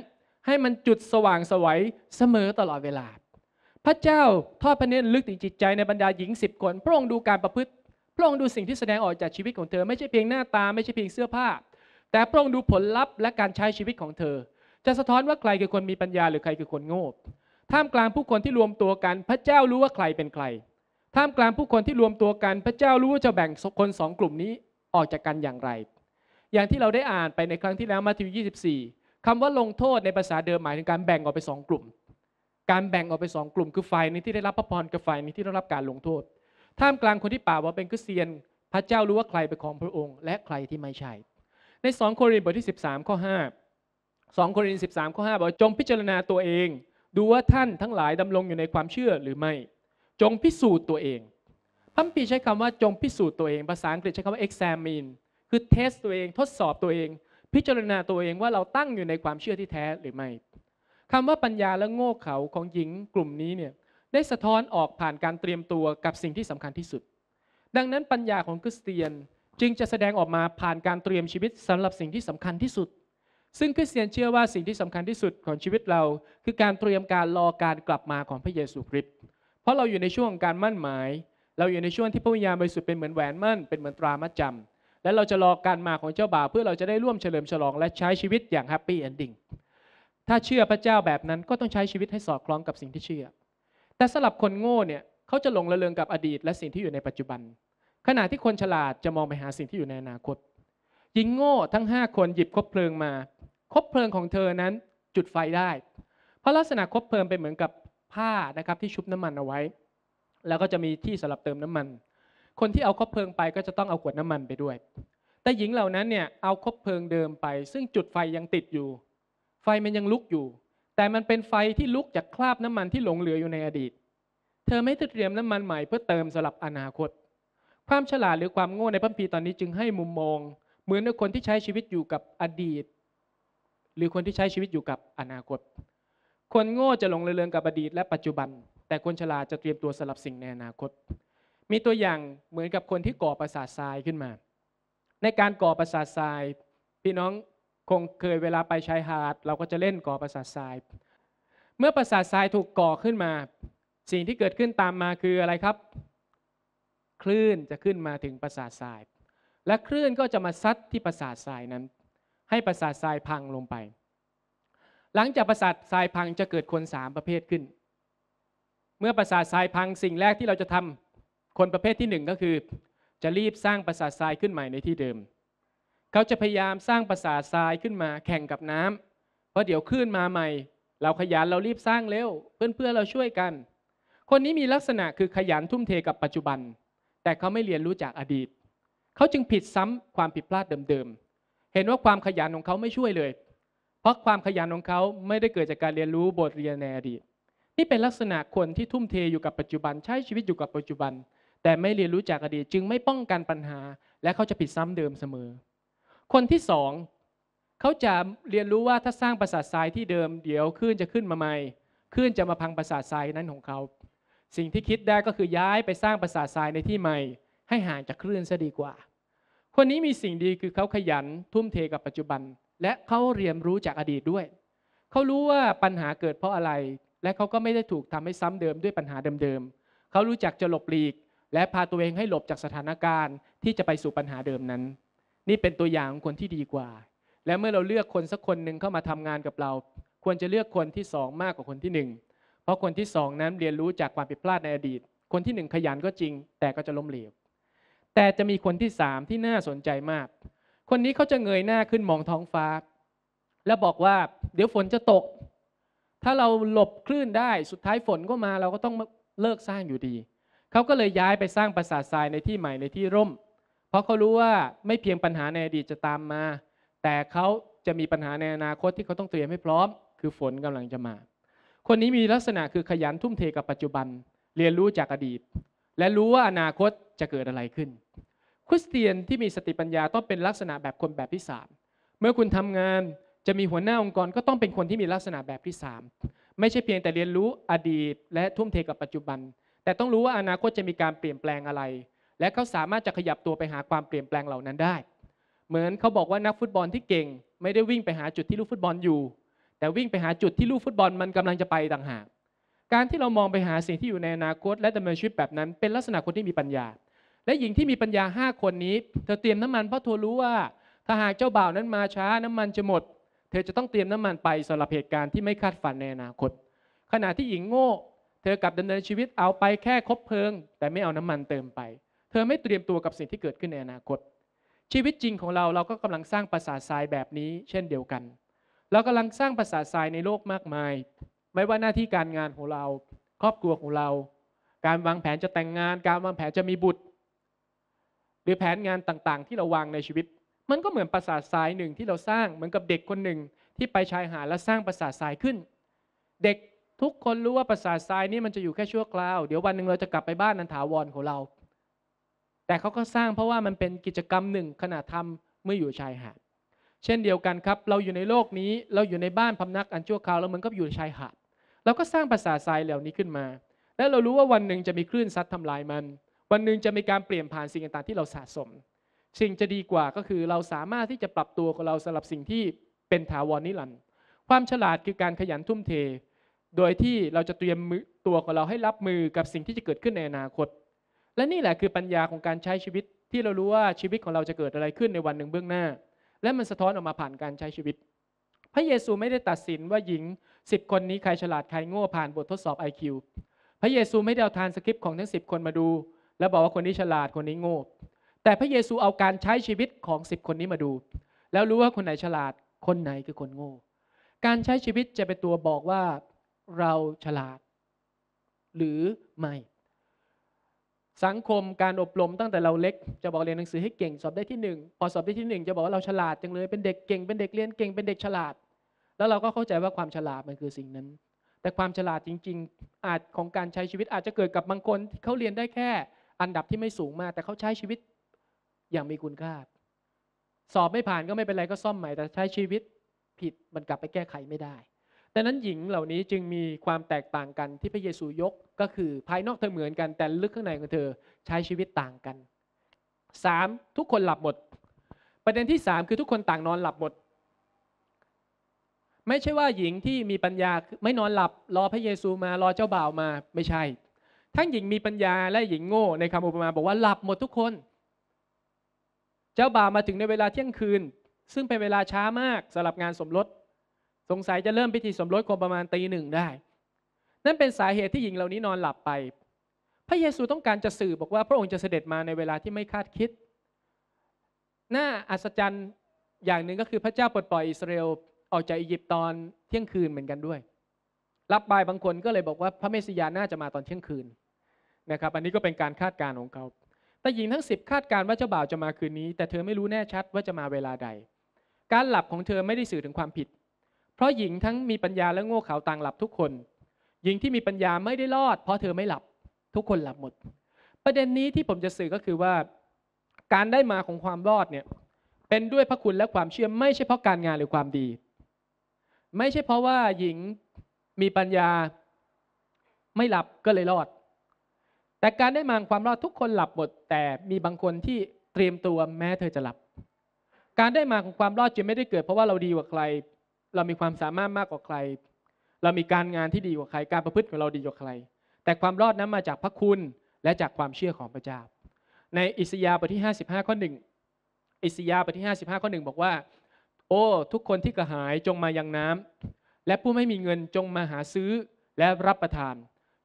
ให้มันจุดสว่างไสวเสมอตลอดเวลาพระเจ้าทอดพระเนตรลึกถึงจิตใจในบรรดาหญิง10คนพระองค์ดูการประพฤติพระองค์ดูสิ่งที่แสดงออกจากชีวิตของเธอไม่ใช่เพียงหน้าตาไม่ใช่เพียงเสื้อผ้าแต่พระองค์ดูผลลัพธ์และการใช้ชีวิตของเธอจะสะท้อนว่าใครคือคนมีปัญญาหรือใครคือคนโง่ท่ามกลางผู้คนที่รวมตัวกันพระเจ้ารู้ว่าใครเป็นใครท่ามกลางผู้คนที่รวมตัวกันพระเจ้ารู้ว่าจะแบ่งคน2กลุ่มนี้ออกจากกันอย่างไรอย่างที่เราได้อ่านไปในครั้งที่แล้วมัทธิว24คำว่าลงโทษในภาษาเดิมหมายถึงการแบ่งออกไป2กลุ่มการแบ่งออกไป2กลุ่มคือฝ่ายนึงที่ได้รับพระพรกับฝ่ายนึงที่ได้รับการลงโทษท่ามกลางคนที่ป่าว่าเป็นคริสเตียนพระเจ้ารู้ว่าใครเป็นของพระองค์และใครที่ไม่ใช่ใน2โครินธ์บทที่13ข้อ5 2โครินธ์13ข้อ5บอกจงพิจารณาตัวเองดูว่าท่านทั้งหลายดำรงอยู่ในความเชื่อหรือไม่จงพิสูจน์ตัวเองพระคัมภีร์ใช้คำว่าจงพิสูจน์ตัวเองภาษาอังกฤษใช้คำว่า examineคือเทสตัวเองทดสอบตัวเองพิจารณาตัวเองว่าเราตั้งอยู่ในความเชื่อที่แท้หรือไม่คำว่าปัญญาและโง่เขลาของหญิงกลุ่มนี้เนี่ยได้สะท้อนออกผ่านการเตรียมตัวกับสิ่งที่สำคัญที่สุดดังนั้นปัญญาของคริสเตียนจึงจะแสดงออกมาผ่านการเตรียมชีวิตสำหรับสิ่งที่สำคัญที่สุดซึ่งคริสเตียนเชื่อว่าสิ่งที่สำคัญที่สุดของชีวิตเราคือการเตรียมการรอการกลับมาของพระเยซูคริสต์เพราะเราอยู่ในช่วงการมั่นหมายเราอยู่ในช่วงที่พระวิญญาณบริสุทธิ์เป็นเหมือนแหวนมั่นเป็นเหมือนตรามัดจำและเราจะรอการมาของเจ้าบ่าวเพื่อเราจะได้ร่วมเฉลิมฉลองและใช้ชีวิตอย่างแฮปปี้เอนดิ้งถ้าเชื่อพระเจ้าแบบนั้นก็ต้องใช้ชีวิตให้สอดคล้องกับสิ่งที่เชื่อแต่สำหรับคนโง่เนี่ยเขาจะหลงระเริงกับอดีตและสิ่งที่อยู่ในปัจจุบันขณะที่คนฉลาดจะมองไปหาสิ่งที่อยู่ในอนาคตหญิงโง่ทั้ง5คนหยิบคบเพลิงมาคบเพลิงของเธอนั้นจุดไฟได้เพราะลักษณะคบเพลิงเป็นเหมือนกับผ้านะครับที่ชุบน้ำมันเอาไว้แล้วก็จะมีที่สำหรับเติมน้ำมันคนที่เอาคบเพลิงไปก็จะต้องเอาขวดน้ำมันไปด้วยแต่หญิงเหล่านั้นเนี่ยเอาคบเพลิงเดิมไปซึ่งจุดไฟยังติดอยู่ไฟมันยังลุกอยู่แต่มันเป็นไฟที่ลุกจากคราบน้ำมันที่หลงเหลืออยู่ในอดีตเธอไม่เตรียมน้ำมันใหม่เพื่อเติมสำหรับอนาคตความฉลาดหรือความโง่ในพระคัมภีร์ตอนนี้จึงให้มุมมองเหมือนกับคนที่ใช้ชีวิตอยู่กับอดีตหรือคนที่ใช้ชีวิตอยู่กับอนาคตคนโง่จะหลงระเริงกับอดีตและปัจจุบันแต่คนฉลาดจะเตรียมตัวสำหรับสิ่งในอนาคตมีตัวอย่างเหมือนกับคนที่ก่อปราสาททรายขึ้นมาในการก่อปราสาททรายพี่น้องคงเคยเวลาไปชายหาดเราก็จะเล่นก่อปราสาททรายเมื่อปราสาททรายถูกก่อขึ้นมาสิ่งที่เกิดขึ้นตามมาคืออะไรครับคลื่นจะขึ้นมาถึงปราสาททรายและคลื่นก็จะมาซัดที่ปราสาททรายนั้นให้ปราสาททรายพังลงไปหลังจากปราสาททรายพังจะเกิดคน3ประเภทขึ้นเมื่อปราสาททรายพังสิ่งแรกที่เราจะทำคนประเภทที่1ก็คือจะรีบสร้างปราสาททรายขึ้นใหม่ในที่เดิมเขาจะพยายามสร้างปราสาททรายขึ้นมาแข่งกับน้ำเพราะเดี๋ยวคลื่นมาใหม่เราขยันเรารีบสร้างเร็วเพื่อนเราช่วยกันคนนี้มีลักษณะคือขยันทุ่มเทกับปัจจุบันแต่เขาไม่เรียนรู้จากอดีตเขาจึงผิดซ้ำความผิดพลาดเดิมๆเห็นว่าความขยันของเขาไม่ช่วยเลยเพราะความขยันของเขาไม่ได้เกิดจากการเรียนรู้บทเรียนในอดีตนี่เป็นลักษณะคนที่ทุ่มเทอยู่กับปัจจุบันใช้ชีวิตอยู่กับปัจจุบัน แต่ไม่เรียนรู้จากอดีตจึงไม่ป้องกันปัญหาและเขาจะผิดซ้ำเดิมเสมอคนที่สองเขาจะเรียนรู้ว่าถ้าสร้างปราสาททรายที่เดิมเดี๋ยวคลื่นจะขึ้นมาใหม่คลื่นจะมาพังปราสาททรายนั้นของเขาสิ่งที่คิดได้ก็คือย้ายไปสร้างปราสาททรายในที่ใหม่ให้ห่างจากคลื่นซะดีกว่าคนนี้มีสิ่งดีคือเขาขยันทุ่มเทกับปัจจุบันและเขาเรียนรู้จากอดีตด้วยเขารู้ว่าปัญหาเกิดเพราะอะไรและเขาก็ไม่ได้ถูกทำให้ซ้ำเดิมด้วยปัญหาเดิมๆเขารู้จักจะหลบหลีกและพาตัวเองให้หลบจากสถานการณ์ที่จะไปสู่ปัญหาเดิมนั้นนี่เป็นตัวอย่างของคนที่ดีกว่าและเมื่อเราเลือกคนสักคนหนึ่งเข้ามาทำงานกับเราควรจะเลือกคนที่2มากกว่าคนที่1เพราะคนที่2นั้นเรียนรู้จากความผิดพลาดในอดีตคนที่1ขยันก็จริงแต่ก็จะล้มเหลวแต่จะมีคนที่3ที่น่าสนใจมากคนนี้เขาจะเงยหน้าขึ้นมองท้องฟ้าและบอกว่าเดี๋ยวฝนจะตกถ้าเราหลบคลื่นได้สุดท้ายฝนก็มาเราก็ต้องเลิกสร้างอยู่ดีเขาก็เลยย้ายไปสร้างปราสาททรายในที่ใหม่ในที่ร่มเพราะเขารู้ว่าไม่เพียงปัญหาในอดีตจะตามมาแต่เขาจะมีปัญหาในอนาคตที่เขาต้องเตรียมให้พร้อมคือฝนกำลังจะมาคนนี้มีลักษณะคือขยันทุ่มเทกับปัจจุบันเรียนรู้จากอดีตและรู้ว่าอนาคตจะเกิดอะไรขึ้นคริสเตียนที่มีสติปัญญาต้องเป็นลักษณะแบบคนแบบที่3เมื่อคุณทำงานจะมีหัวหน้าองค์กรก็ต้องเป็นคนที่มีลักษณะแบบที่3ไม่ใช่เพียงแต่เรียนรู้อดีตและทุ่มเทกับปัจจุบันแต่ต้องรู้ว่าอนาคตจะมีการเปลี่ยนแปลงอะไรและเขาสามารถจะขยับตัวไปหาความเปลี่ยนแปลงเหล่านั้นได้เหมือนเขาบอกว่านักฟุตบอลที่เก่งไม่ได้วิ่งไปหาจุดที่ลูกฟุตบอลอยู่แต่วิ่งไปหาจุดที่ลูกฟุตบอลมันกำลังจะไปต่างหากการที่เรามองไปหาสิ่งที่อยู่ในอนาคตและดำเนินชีวิตแบบนั้นเป็นลักษณะคนที่มีปัญญาและหญิงที่มีปัญญา5คนนี้เธอเตรียมน้ำมันเพราะเธอรู้ว่าถ้าหากเจ้าบ่าวนั้นมาช้าน้ำมันจะหมดเธอจะต้องเตรียมน้ำมันไปสำหรับเหตุการณ์ที่ไม่คาดฝันในอนาคตขณะที่หญิงโง่เธอกลับดำเนินชีวิตเอาไปแค่คบเพลิงแต่ไม่เอาน้ำมันเติมไปเธอไม่เตรียมตัวกับสิ่งที่เกิดขึ้นในอนาคตชีวิตจริงของเราก็กำลังสร้างปราสาททรายแบบนี้เช่นเดียวกันเรากำลังสร้างปราสาททรายในโลกมากมายไม่ว่าหน้าที่การงานของเราครอบครัวของเราการวางแผนจะแต่งงานการวางแผนจะมีบุตรหรือแผนงานต่างๆที่เราวางในชีวิตมันก็เหมือนปราสาททรายหนึ่งที่เราสร้างเหมือนกับเด็กคนหนึ่งที่ไปชายหาดและสร้างปราสาททรายขึ้นเด็กทุกคนรู้ว่าปราสาททรายนี่มันจะอยู่แค่ชั่วคราวเดี๋ยววันหนึ่งเราจะกลับไปบ้านอันถาวรของเราแต่เขาก็สร้างเพราะว่ามันเป็นกิจกรรมหนึ่งขณะทำเมื่ออยู่ชายหาดเช่นเดียวกันครับเราอยู่ในโลกนี้เราอยู่ในบ้านพำนักอันชั่วคราวแล้วมันก็อยู่ชายหาดเราก็สร้างปราสาททรายเหล่านี้ขึ้นมาและเรารู้ว่าวันหนึ่งจะมีคลื่นซัดทำลายมันวันหนึ่งจะมีการเปลี่ยนผ่านสิ่งต่างๆที่เราสะสมสิ่งจะดีกว่าก็คือเราสามารถที่จะปรับตัวของเราสำหรับสิ่งที่เป็นถาวรนิรันดร์ความฉลาดคือการขยันทุ่มเทโดยที่เราจะเตรียมตัวของเราให้รับมือกับสิ่งที่จะเกิดขึ้นในอนาคตและนี่แหละคือปัญญาของการใช้ชีวิตที่เรารู้ว่าชีวิตของเราจะเกิดอะไรขึ้นในวันหนึ่งเบื้องหน้าและมันสะท้อนออกมาผ่านการใช้ชีวิตพระเยซูไม่ได้ตัดสินว่าหญิง10คนนี้ใครฉลาดใครโง่ผ่านบททดสอบ IQ พระเยซูไม่ได้เอาทานสคริปต์ของทั้ง10คนมาดูแล้วบอกว่าคนนี้ฉลาดคนนี้โง่แต่พระเยซูเอาการใช้ชีวิตของ10คนนี้มาดูแล้วรู้ว่าคนไหนฉลาดคนไหนคือคนโง่การใช้ชีวิตจะเป็นตัวบอกว่าเราฉลาดหรือไม่สังคมการอบรมตั้งแต่เราเล็กจะบอกเรียนหนังสือให้เก่งสอบได้ที่1พอสอบได้ที่1จะบอกว่าเราฉลาดจังเลยเป็นเด็กเก่งเป็นเด็กเรียนเก่งเป็นเด็กฉลาดแล้วเราก็เข้าใจว่าความฉลาดมันคือสิ่งนั้นแต่ความฉลาดจริงๆอาจของการใช้ชีวิตอาจจะเกิดกับบางคนที่เขาเรียนได้แค่อันดับที่ไม่สูงมากแต่เขาใช้ชีวิตอย่างมีคุณค่าสอบไม่ผ่านก็ไม่เป็นไรก็ซ่อมใหม่แต่ใช้ชีวิตผิดมันกลับไปแก้ไขไม่ได้ดังนั้นหญิงเหล่านี้จึงมีความแตกต่างกันที่พระเยซูยกก็คือภายนอกเธอเหมือนกันแต่ลึกข้างในของเธอใช้ชีวิตต่างกัน3ทุกคนหลับหมดประเด็นที่3คือทุกคนต่างนอนหลับหมดไม่ใช่ว่าหญิงที่มีปัญญาไม่นอนหลับรอพระเยซูมารอเจ้าบ่าวมาไม่ใช่ทั้งหญิงมีปัญญาและหญิงโง่ในคำอุปมาบอกว่าหลับหมดทุกคนเจ้าบ่าวมาถึงในเวลาเที่ยงคืนซึ่งเป็นเวลาช้ามากสำหรับงานสมรสสงสัยจะเริ่มพิธีสมรสคงประมาณ 1:00 น.ได้นั่นเป็นสาเหตุที่หญิงเหล่านี้นอนหลับไปพระเยซูต้องการจะสื่อบอกว่าพระองค์จะเสด็จมาในเวลาที่ไม่คาดคิดน่าอัศจรรย์อย่างหนึ่งก็คือพระเจ้าปลดปล่อยอิสราเอลออกจากอียิปต์ตอนเที่ยงคืนเหมือนกันด้วยรับบายบางคนก็เลยบอกว่าพระเมสสิยาน่าจะมาตอนเที่ยงคืนนะครับอันนี้ก็เป็นการคาดการณ์ของเขาแต่หญิงทั้ง10คาดการณ์ว่าเจ้าบ่าวจะมาคืนนี้แต่เธอไม่รู้แน่ชัดว่าจะมาเวลาใดการหลับของเธอไม่ได้สื่อถึงความผิดเพราะหญิงทั้งมีปัญญาและโง่เขลาต่างหลับทุกคนหญิงที่มีปัญญาไม่ได้รอดเพราะเธอไม่หลับทุกคนหลับหมด ประเด็นนี้ที่ผมจะสื่อก็คือว่าการได้มาของความรอดเนี่ยเป็นด้วยพระคุณและความเชื่อไม่ใช่เพราะการงานหรือความดีไม่ใช่เพราะว่าหญิงมีปัญญาไม่หลับก็เลยรอดแต่การได้มาของความรอดทุกคนหลับหมดแต่มีบางคนที่เตรียมตัวแม้เธอจะหลับการได้มาของความรอดจะไม่ได้เกิดเพราะว่าเราดีกว่าใครเรามีความสามารถมากกว่าใครเรามีการงานที่ดีกว่าใครการประพฤติของเราดีกว่าใครแต่ความรอดนั้นมาจากพระคุณและจากความเชื่อของพระเจ้าในอิสยาห์บทที่55ข้อ1อิสยาห์บทที่55ข้อ1บอกว่าโอ้ทุกคนที่กระหายจงมายังน้ำและผู้ไม่มีเงินจงมาหาซื้อและรับประทาน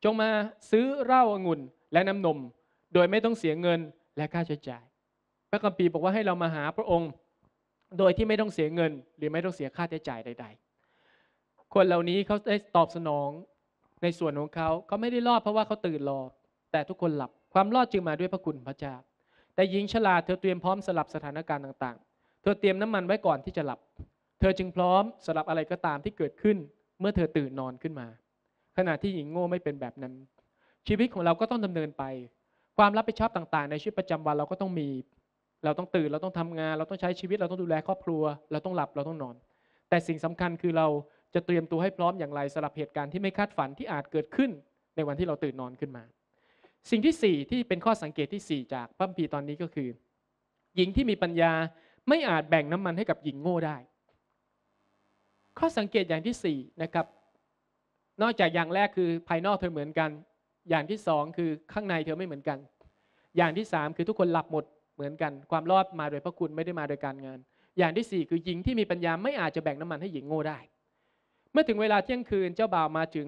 จงมาซื้อเหล้าองุ่นและน้ำนมโดยไม่ต้องเสียเงินและค่าใช้จ่ายพระคัมภีร์บอกว่าให้เรามาหาพระองค์โดยที่ไม่ต้องเสียเงินหรือไม่ต้องเสียค่าใช้จ่ายใดๆคนเหล่านี้เขาได้ตอบสนองในส่วนของเขาเขาไม่ได้รอดเพราะว่าเขาตื่นรอแต่ทุกคนหลับความรอดจึงมาด้วยพระคุณพระเจ้าแต่หญิงฉลาดเธอเตรียมพร้อมสำหรับสถานการณ์ต่างๆเธอเตรียมน้ำมันไว้ก่อนที่จะหลับเธอจึงพร้อมสำหรับอะไรก็ตามที่เกิดขึ้นเมื่อเธอตื่นนอนขึ้นมาขณะที่หญิงโง่ไม่เป็นแบบนั้นชีวิตของเราก็ต้องดำเนินไปความรับผิดชอบต่างๆในชีวิตประจำวันเราก็ต้องมีเราต้องตื่นเราต้องทำงานเราต้องใช้ชีวิตเราต้องดูแลครอบครัวเราต้องหลับเราต้องนอนแต่สิ่งสำคัญคือเราจะเตรียมตัวให้พร้อมอย่างไรสำหรับเหตุการณ์ที่ไม่คาดฝันที่อาจเกิดขึ้นในวันที่เราตื่นนอนขึ้นมาสิ่งที่4ที่เป็นข้อสังเกตที่4จากพระคัมภีร์ตอนนี้ก็คือหญิงที่มีปัญญาไม่อาจแบ่งน้ำมันให้กับหญิงโง่ได้ข้อสังเกตอย่างที่4นะครับนอกจากอย่างแรกคือภายนอกเธอเหมือนกันอย่างที่2คือข้างในเธอไม่เหมือนกันอย่างที่3คือทุกคนหลับหมดเหมือนกันความรอดมาโดยพระคุณไม่ได้มาโดยการงานอย่างที่4คือหญิงที่มีปัญญาไม่อาจจะแบ่งน้ำมันให้หญิงโง่ได้เมื่อถึงเวลาเที่ยงคืนเจ้าบ่าวมาถึง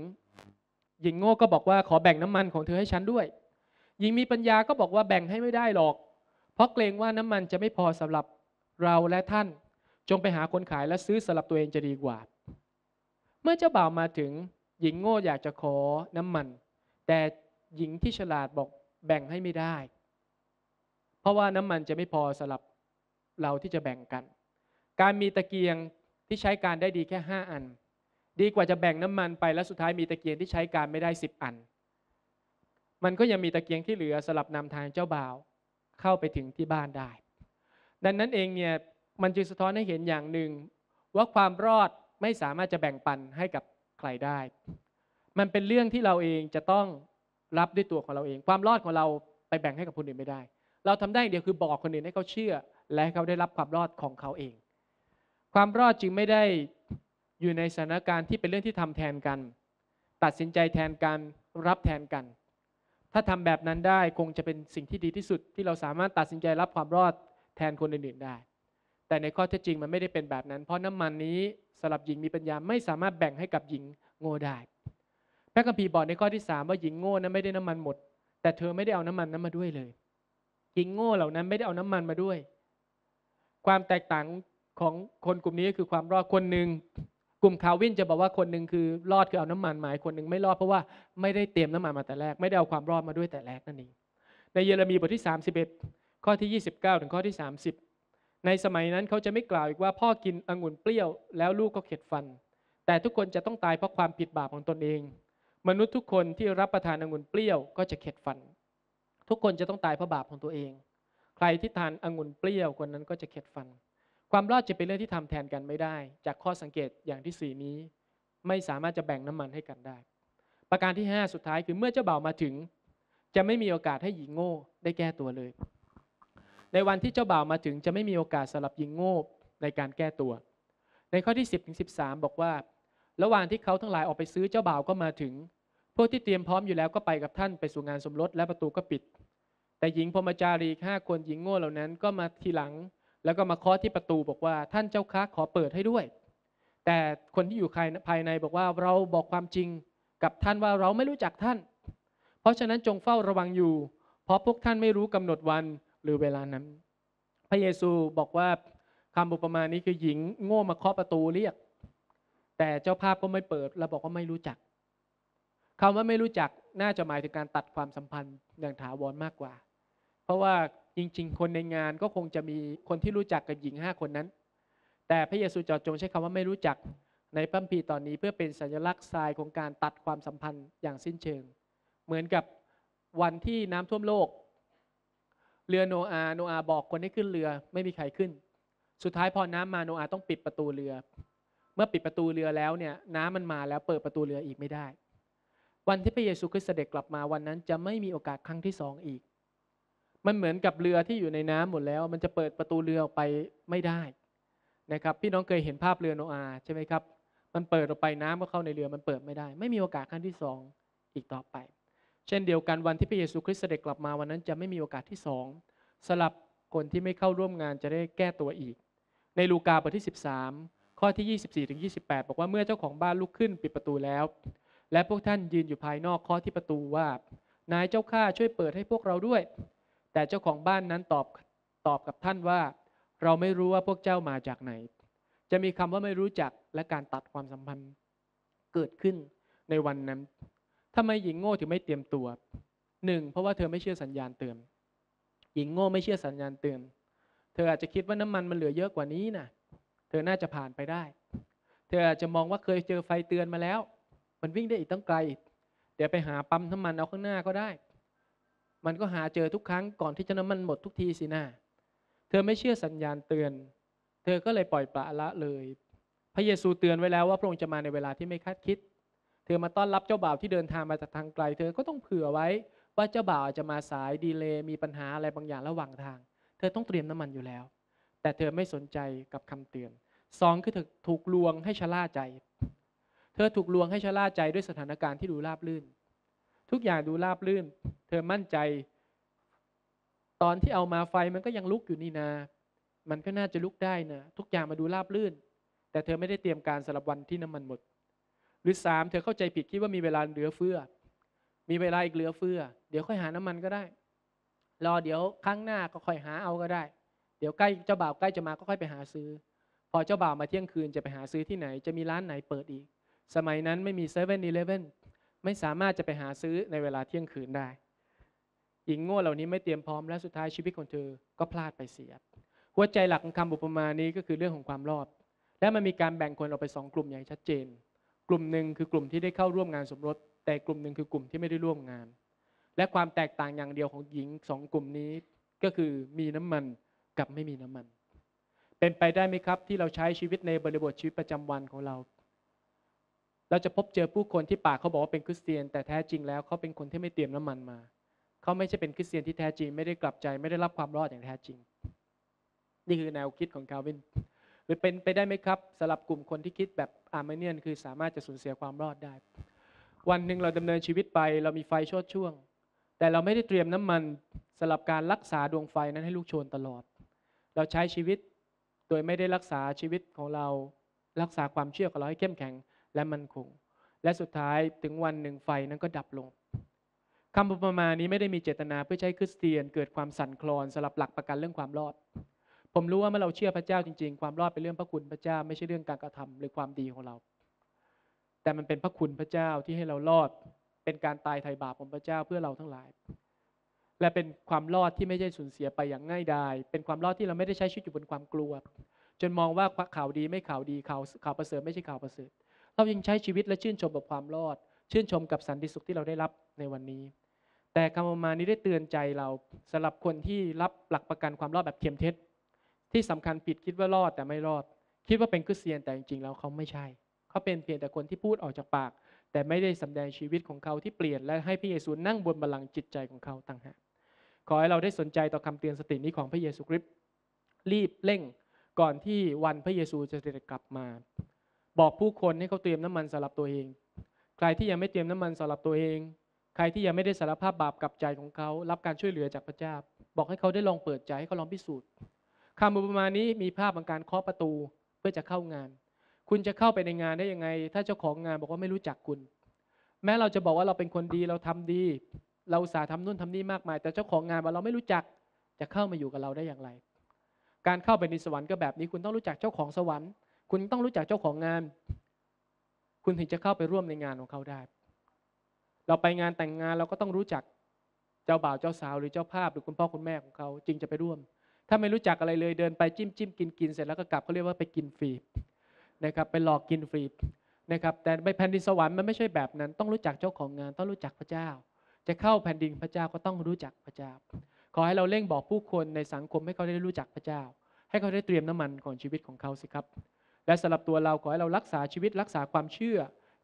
หญิงโง่ก็บอกว่าขอแบ่งน้ำมันของเธอให้ฉันด้วยหญิงมีปัญญาก็บอกว่าแบ่งให้ไม่ได้หรอกเพราะเกรงว่าน้ำมันจะไม่พอสำหรับเราและท่านจงไปหาคนขายและซื้อสำหรับตัวเองจะดีกว่าเมื่อเจ้าบ่าวมาถึงหญิงโง่อยากจะขอน้ำมันแต่หญิงที่ฉลาดบอกแบ่งให้ไม่ได้เพราะว่าน้ำมันจะไม่พอสำหรับเราที่จะแบ่งกันการมีตะเกียงที่ใช้การได้ดีแค่5อันดีกว่าจะแบ่งน้ำมันไปแล้วสุดท้ายมีตะเกียงที่ใช้การไม่ได้10อันมันก็ยังมีตะเกียงที่เหลือสำหรับนำทางเจ้าบ่าวเข้าไปถึงที่บ้านได้ดังนั้นเองเนี่ยมันจึงสะท้อนให้เห็นอย่างหนึ่งว่าความรอดไม่สามารถจะแบ่งปันให้กับใครได้มันเป็นเรื่องที่เราเองจะต้องรับด้วยตัวของเราเองความรอดของเราไปแบ่งให้กับคนอื่นไม่ได้เราทำได้เดียวคือบอกคนอื่นให้เขาเชื่อและให้เขาได้รับความรอดของเขาเองความรอดจึงไม่ได้อยู่ในสถานการณ์ที่เป็นเรื่องที่ทำแทนกันตัดสินใจแทนกันรับแทนกันถ้าทำแบบนั้นได้คงจะเป็นสิ่งที่ดีที่สุดที่เราสามารถตัดสินใจรับความรอดแทนคนอื่นๆได้แต่ในข้อเท็จจริงมันไม่ได้เป็นแบบนั้นเพราะน้ำมันนี้สำหรับหญิงมีปัญญาไม่สามารถแบ่งให้กับหญิงโง่ได้พระคัมภีร์บอกในข้อที่3ว่าหญิงโง่นั้นไม่ได้น้ำมันหมดแต่เธอไม่ได้เอาน้ำมันนั้นมาด้วยเลยหญิงโง่เหล่านั้นไม่ได้เอาน้ำมันมาด้วยความแตกต่างของคนกลุ่มนี้ก็คือความรอดคนหนึ่งกลุ่มคาร์วินจะบอกว่าคนหนึ่งคือรอดคือเอาน้ำมันมาคนหนึ่งไม่รอดเพราะว่าไม่ได้เตรียมน้ำมันมาแต่แรกไม่ได้เอาความรอดมาด้วยแต่แรกนั่นเองในเยเรมีบทที่31ข้อที่29ถึงข้อที่30ในสมัยนั้นเขาจะไม่กล่าวอีกว่าพ่อกินองุ่นเปรี้ยวแล้วลูกก็เข็ดฟันแต่ทุกคนจะต้องตายเพราะความผิดบาปของตนเองมนุษย์ทุกคนที่รับประทานองุ่นเปรี้ยวก็จะเข็ดฟันทุกคนจะต้องตายเพราะบาปของตัวเองใครที่ทานองุ่นเปรี้ยวคนนั้นก็จะเข็ดฟันความรอดจะเป็นเรื่องที่ทำแทนกันไม่ได้จากข้อสังเกตอย่างที่4นี้ไม่สามารถจะแบ่งน้ำมันให้กันได้ประการที่5สุดท้ายคือเมื่อเจ้าบ่าวมาถึงจะไม่มีโอกาสให้หญิงโง่ได้แก้ตัวเลยในวันที่เจ้าบ่าวมาถึงจะไม่มีโอกาสสำหรับหญิงโง่ในการแก้ตัวในข้อที่10ถึง13บอกว่าระหว่างที่เขาทั้งหลายออกไปซื้อเจ้าบ่าวก็มาถึงพวกที่เตรียมพร้อมอยู่แล้วก็ไปกับท่านไปสู่งานสมรสและประตูก็ปิดแต่หญิงพรหมจารี5คนหญิงโง่เหล่านั้นก็มาทีหลังแล้วก็มาเคาะที่ประตูบอกว่าท่านเจ้าคะขอเปิดให้ด้วยแต่คนที่อยู่ภายในบอกว่าเราบอกความจริงกับท่านว่าเราไม่รู้จักท่านเพราะฉะนั้นจงเฝ้าระวังอยู่เพราะพวกท่านไม่รู้กำหนดวันหรือเวลานั้นพระเยซูบอกว่าคำอุปมานี้คือหญิงโง่มาเคาะประตูเรียกแต่เจ้าภาพก็ไม่เปิดและบอกว่าไม่รู้จักคำว่าไม่รู้จักน่าจะหมายถึงการตัดความสัมพันธ์อย่างถาวรมากกว่าเพราะว่าจริงๆคนในงานก็คงจะมีคนที่รู้จักกับหญิง5คนนั้นแต่พระเยซูเจาะจงใช้คำว่าไม่รู้จักในพระคัมภีร์ตอนนี้เพื่อเป็นสัญลักษณ์ทรายของการตัดความสัมพันธ์อย่างสิ้นเชิงเหมือนกับ วันที่น้ำท่วมโลกเรือโนอาห์บอกคนให้ขึ้นเรือไม่มีใครขึ้นสุดท้ายพอน้ำมาโนอาห์ต้องปิดประตูเรือเมื่อปิดประตูเรือแล้วเนี่ยน้ำมันมาแล้วเปิดประตูเรืออีกไม่ได้วันที่พระเยซูคริสต์เสด็จกลับมาวันนั้นจะไม่มีโอกาสครั้งที่สองอีกมันเหมือนกับเรือที่อยู่ในน้ำหมดแล้วมันจะเปิดประตูเรือออกไปไม่ได้นะครับพี่น้องเคยเห็นภาพเรือโนอาห์ใช่ไหมครับมันเปิดออกไปน้ำก็เข้าในเรือมันเปิดไม่ได้ไม่มีโอกาสครั้งที่สองอีกต่อไปเช่นเดียวกันวันที่พระเยซูคริสต์เสด็จกลับมาวันนั้นจะไม่มีโอกาสที่สองสำหรับคนที่ไม่เข้าร่วมงานจะได้แก้ตัวอีกในลูกาบทที่13ข้อที่24ถึง28บอกว่าเมื่อเจ้าของบ้านลุกขึ้นปิดประตูแล้วและพวกท่านยืนอยู่ภายนอกเคาะที่ประตูว่านายเจ้าข้าช่วยเปิดให้พวกเราด้วยแต่เจ้าของบ้านนั้นตอบกับท่านว่าเราไม่รู้ว่าพวกเจ้ามาจากไหนจะมีคำว่าไม่รู้จักและการตัดความสัมพันธ์เกิดขึ้นในวันนั้นทำไมหญิงโง่ถึงไม่เตรียมตัว1เพราะว่าเธอไม่เชื่อสัญญาณเตือนหญิงโง่ไม่เชื่อสัญญาณเตือนเธออาจจะคิดว่าน้ำมันเหลือเยอะกว่านี้นะเธอน่าจะผ่านไปได้เธออาจจะมองว่าเคยเจอไฟเตือนมาแล้วมันวิ่งได้อีกตั้งไกลเดี๋ยวไปหาปั๊มน้ำมันเอาข้างหน้าก็ได้มันก็หาเจอทุกครั้งก่อนที่จะน้ำมันหมดทุกทีสินะเธอไม่เชื่อสัญญาณเตือนเธอก็เลยปล่อยปละละเลยพระเยซูเตือนไว้แล้วว่าพระองค์จะมาในเวลาที่ไม่คาดคิดเธอมาต้อนรับเจ้าบ่าวที่เดินทางมาจากทางไกลเธอก็ต้องเผื่อไว้ว่าเจ้าบ่าวอาจจะมาสายดีเลย์มีปัญหาอะไรบางอย่างระหว่างทางเธอต้องเตรียมน้ำมันอยู่แล้วแต่เธอไม่สนใจกับคำเตือน2คือเธอถูกลวงให้ชะล่าใจเธอถูกลวงให้ชะล่าใจด้วยสถานการณ์ที่ดูราบรื่นทุกอย่างดูราบรื่นเธอมั่นใจตอนที่เอามาไฟมันก็ยังลุกอยู่นี่นามันก็น่าจะลุกได้นะทุกอย่างมาดูราบรื่นแต่เธอไม่ได้เตรียมการสำหรับวันที่น้ำมันหมดหรือ3เธอเข้าใจผิดคิดว่ามีเวลาเหลือเฟือมีเวลาอีกเหลือเฟือเดี๋ยวค่อยหาน้ำมันก็ได้รอเดี๋ยวครั้งหน้าก็ค่อยหาเอาก็ได้เดี๋ยวใกล้เจ้าบ่าวใกล้จะมาก็ค่อยไปหาซื้อพอเจ้าบ่าวมาเที่ยงคืนจะไปหาซื้อที่ไหนจะมีร้านไหนเปิดอีกสมัยนั้นไม่มี 7-Eleven ไม่สามารถจะไปหาซื้อในเวลาเที่ยงคืนได้หญิงโง่เหล่านี้ไม่เตรียมพร้อมและสุดท้ายชีวิตของเธอก็พลาดไปเสียหัวใจหลักของคำอุปมานี้ก็คือเรื่องของความรอดและมันมีการแบ่งคนออกไป2กลุ่มอย่างชัดเจนกลุ่มหนึ่งคือกลุ่มที่ได้เข้าร่วมงานสมรสแต่กลุ่มหนึ่งคือกลุ่มที่ไม่ได้ร่วมงานและความแตกต่างอย่างเดียวของหญิง2กลุ่มนี้ก็คือมีน้ำมันกับไม่มีน้ำมันเป็นไปได้ไหมครับที่เราใช้ชีวิตในบริบทชีวิตประจำวันของเราจะพบเจอผู้คนที่ปากเขาบอกว่าเป็นคริสเตียนแต่แท้จริงแล้วเขาเป็นคนที่ไม่เตรียมน้ำมันมาเขาไม่ใช่เป็นคริสเตียนที่แท้จริงไม่ได้กลับใจไม่ได้รับความรอดอย่างแท้จริงนี่คือแนวคิดของคาร์วินหรือเป็นไปได้ไหมครับสำหรับกลุ่มคนที่คิดแบบอาร์เมเนียนคือสามารถจะสูญเสียความรอดได้วันหนึ่งเราดำเนินชีวิตไปเรามีไฟโชติช่วงแต่เราไม่ได้เตรียมน้ำมันสำหรับการรักษาดวงไฟนั้นให้ลุกโชนตลอดเราใช้ชีวิตโดยไม่ได้รักษาชีวิตของเรารักษาความเชื่อของเราให้เข้มแข็งและมั่นคงและสุดท้ายถึงวันหนึ่งไฟนั้นก็ดับลงคำประมาณนี้ไม่ได้มีเจตนาเพื่อใช้คริสเตียนเกิดความสั่นคลอนสำหรับหลักประกันเรื่องความรอดผมรู้ว่าเมื่อเราเชื่อพระเจ้าจริงๆความรอดเป็นเรื่องพระคุณพระเจ้าไม่ใช่เรื่องการกระทำหรือความดีของเราแต่มันเป็นพระคุณพระเจ้าที่ให้เรารอดเป็นการตายไถ่บาปของพระเจ้าเพื่อเราทั้งหลายและเป็นความรอดที่ไม่ใช่สูญเสียไปอย่างง่ายดายเป็นความรอดที่เราไม่ได้ใช้ชีวิตอยู่บนความกลัวจนมองว่าข่าวดีไม่ข่าวดีข่าวประเสริฐไม่ใช่ข่าวประเสริฐเรายังใช้ชีวิตและชื่นชมกับความรอดชื่นชมกับสันติสุขที่เราได้รับในวันนี้แต่คำประมาณนี้ได้เตือนใจเราสำหรับคนที่รับหลักประกันความรอดแบบเข็มเท็จที่สำคัญผิดคิดว่ารอดแต่ไม่รอดคิดว่าเป็นคริสเตียนแต่จริงๆแล้วเขาไม่ใช่เขาเป็นเพียงแต่คนที่พูดออกจากปากแต่ไม่ได้สำแดงชีวิตของเขาที่เปลี่ยนและให้พระเยซูนั่งบนบัลลังก์จิตใจของเขาต่างหากขอให้เราได้สนใจต่อคำเตือนสตินี้ของพระเยซูคริสต์รีบเร่งก่อนที่วันพระเยซูจะเสด็จกลับมาบอกผู้คนให้เขาเตรียมน้ำมันสำหรับตัวเองใครที่ยังไม่เตรียมน้ำมันสำหรับตัวเองใครที่ยังไม่ได้สารภาพบาปกับใจของเขารับการช่วยเหลือจากพระเจ้าบอกให้เขาได้ลองเปิดใจให้เขาลองพิสูจน์คำประมาณนี้มีภาพของการเคาะประตูเพื่อจะเข้างานคุณจะเข้าไปในงานได้ยังไงถ้าเจ้าของงานบอกว่าไม่รู้จักคุณแม้เราจะบอกว่าเราเป็นคนดีเราทำดีเราอุตส่าห์ทำนู่นทำนี่มากมายแต่เจ้าของงานบอกเราไม่รู้จักจะเข้ามาอยู่กับเราได้อย่างไรการเข้าไปในสวรรค์ก็แบบนี้คุณต้องรู้จักเจ้าของสวรรค์คุณต้องรู้จักเจ้าของงานคุณถึงจะเข้าไปร่วมในงานของเขาได้เราไปงานแต่งงานเราก็ต้องรู้จักเจ้าบ่าวเจ้าสาวหรือเจ้าภาพหรือคุณพ่อคุณแม่ของเขาจึงจะไปร่วมถ้าไม่รู้จักอะไรเลยเดินไปจิ้มๆกินๆเสร็จแล้วก็กลับเขาเรียกว่าไปกินฟรีนะครับไปหลอกกินฟรีนะครับแต่ไปแผ่นดินสวรรค์มันไม่ใช่แบบนั้นต้องรู้จักเจ้าของงานต้องรู้จักพระเจ้า จะเข้าแผ่นดินพระเจ้าก็ต้องรู้จักพระเจ้าขอให้เราเร่งบอกผู้คนในสังคมให้เขาได้รู้จักพระเจ้าให้เขาได้เตรียมน้ำมันของชีวิตของเขาสิครับและสำหรับตัวเราขอให้เรารักษาชีวิตรักษาความเชื่อ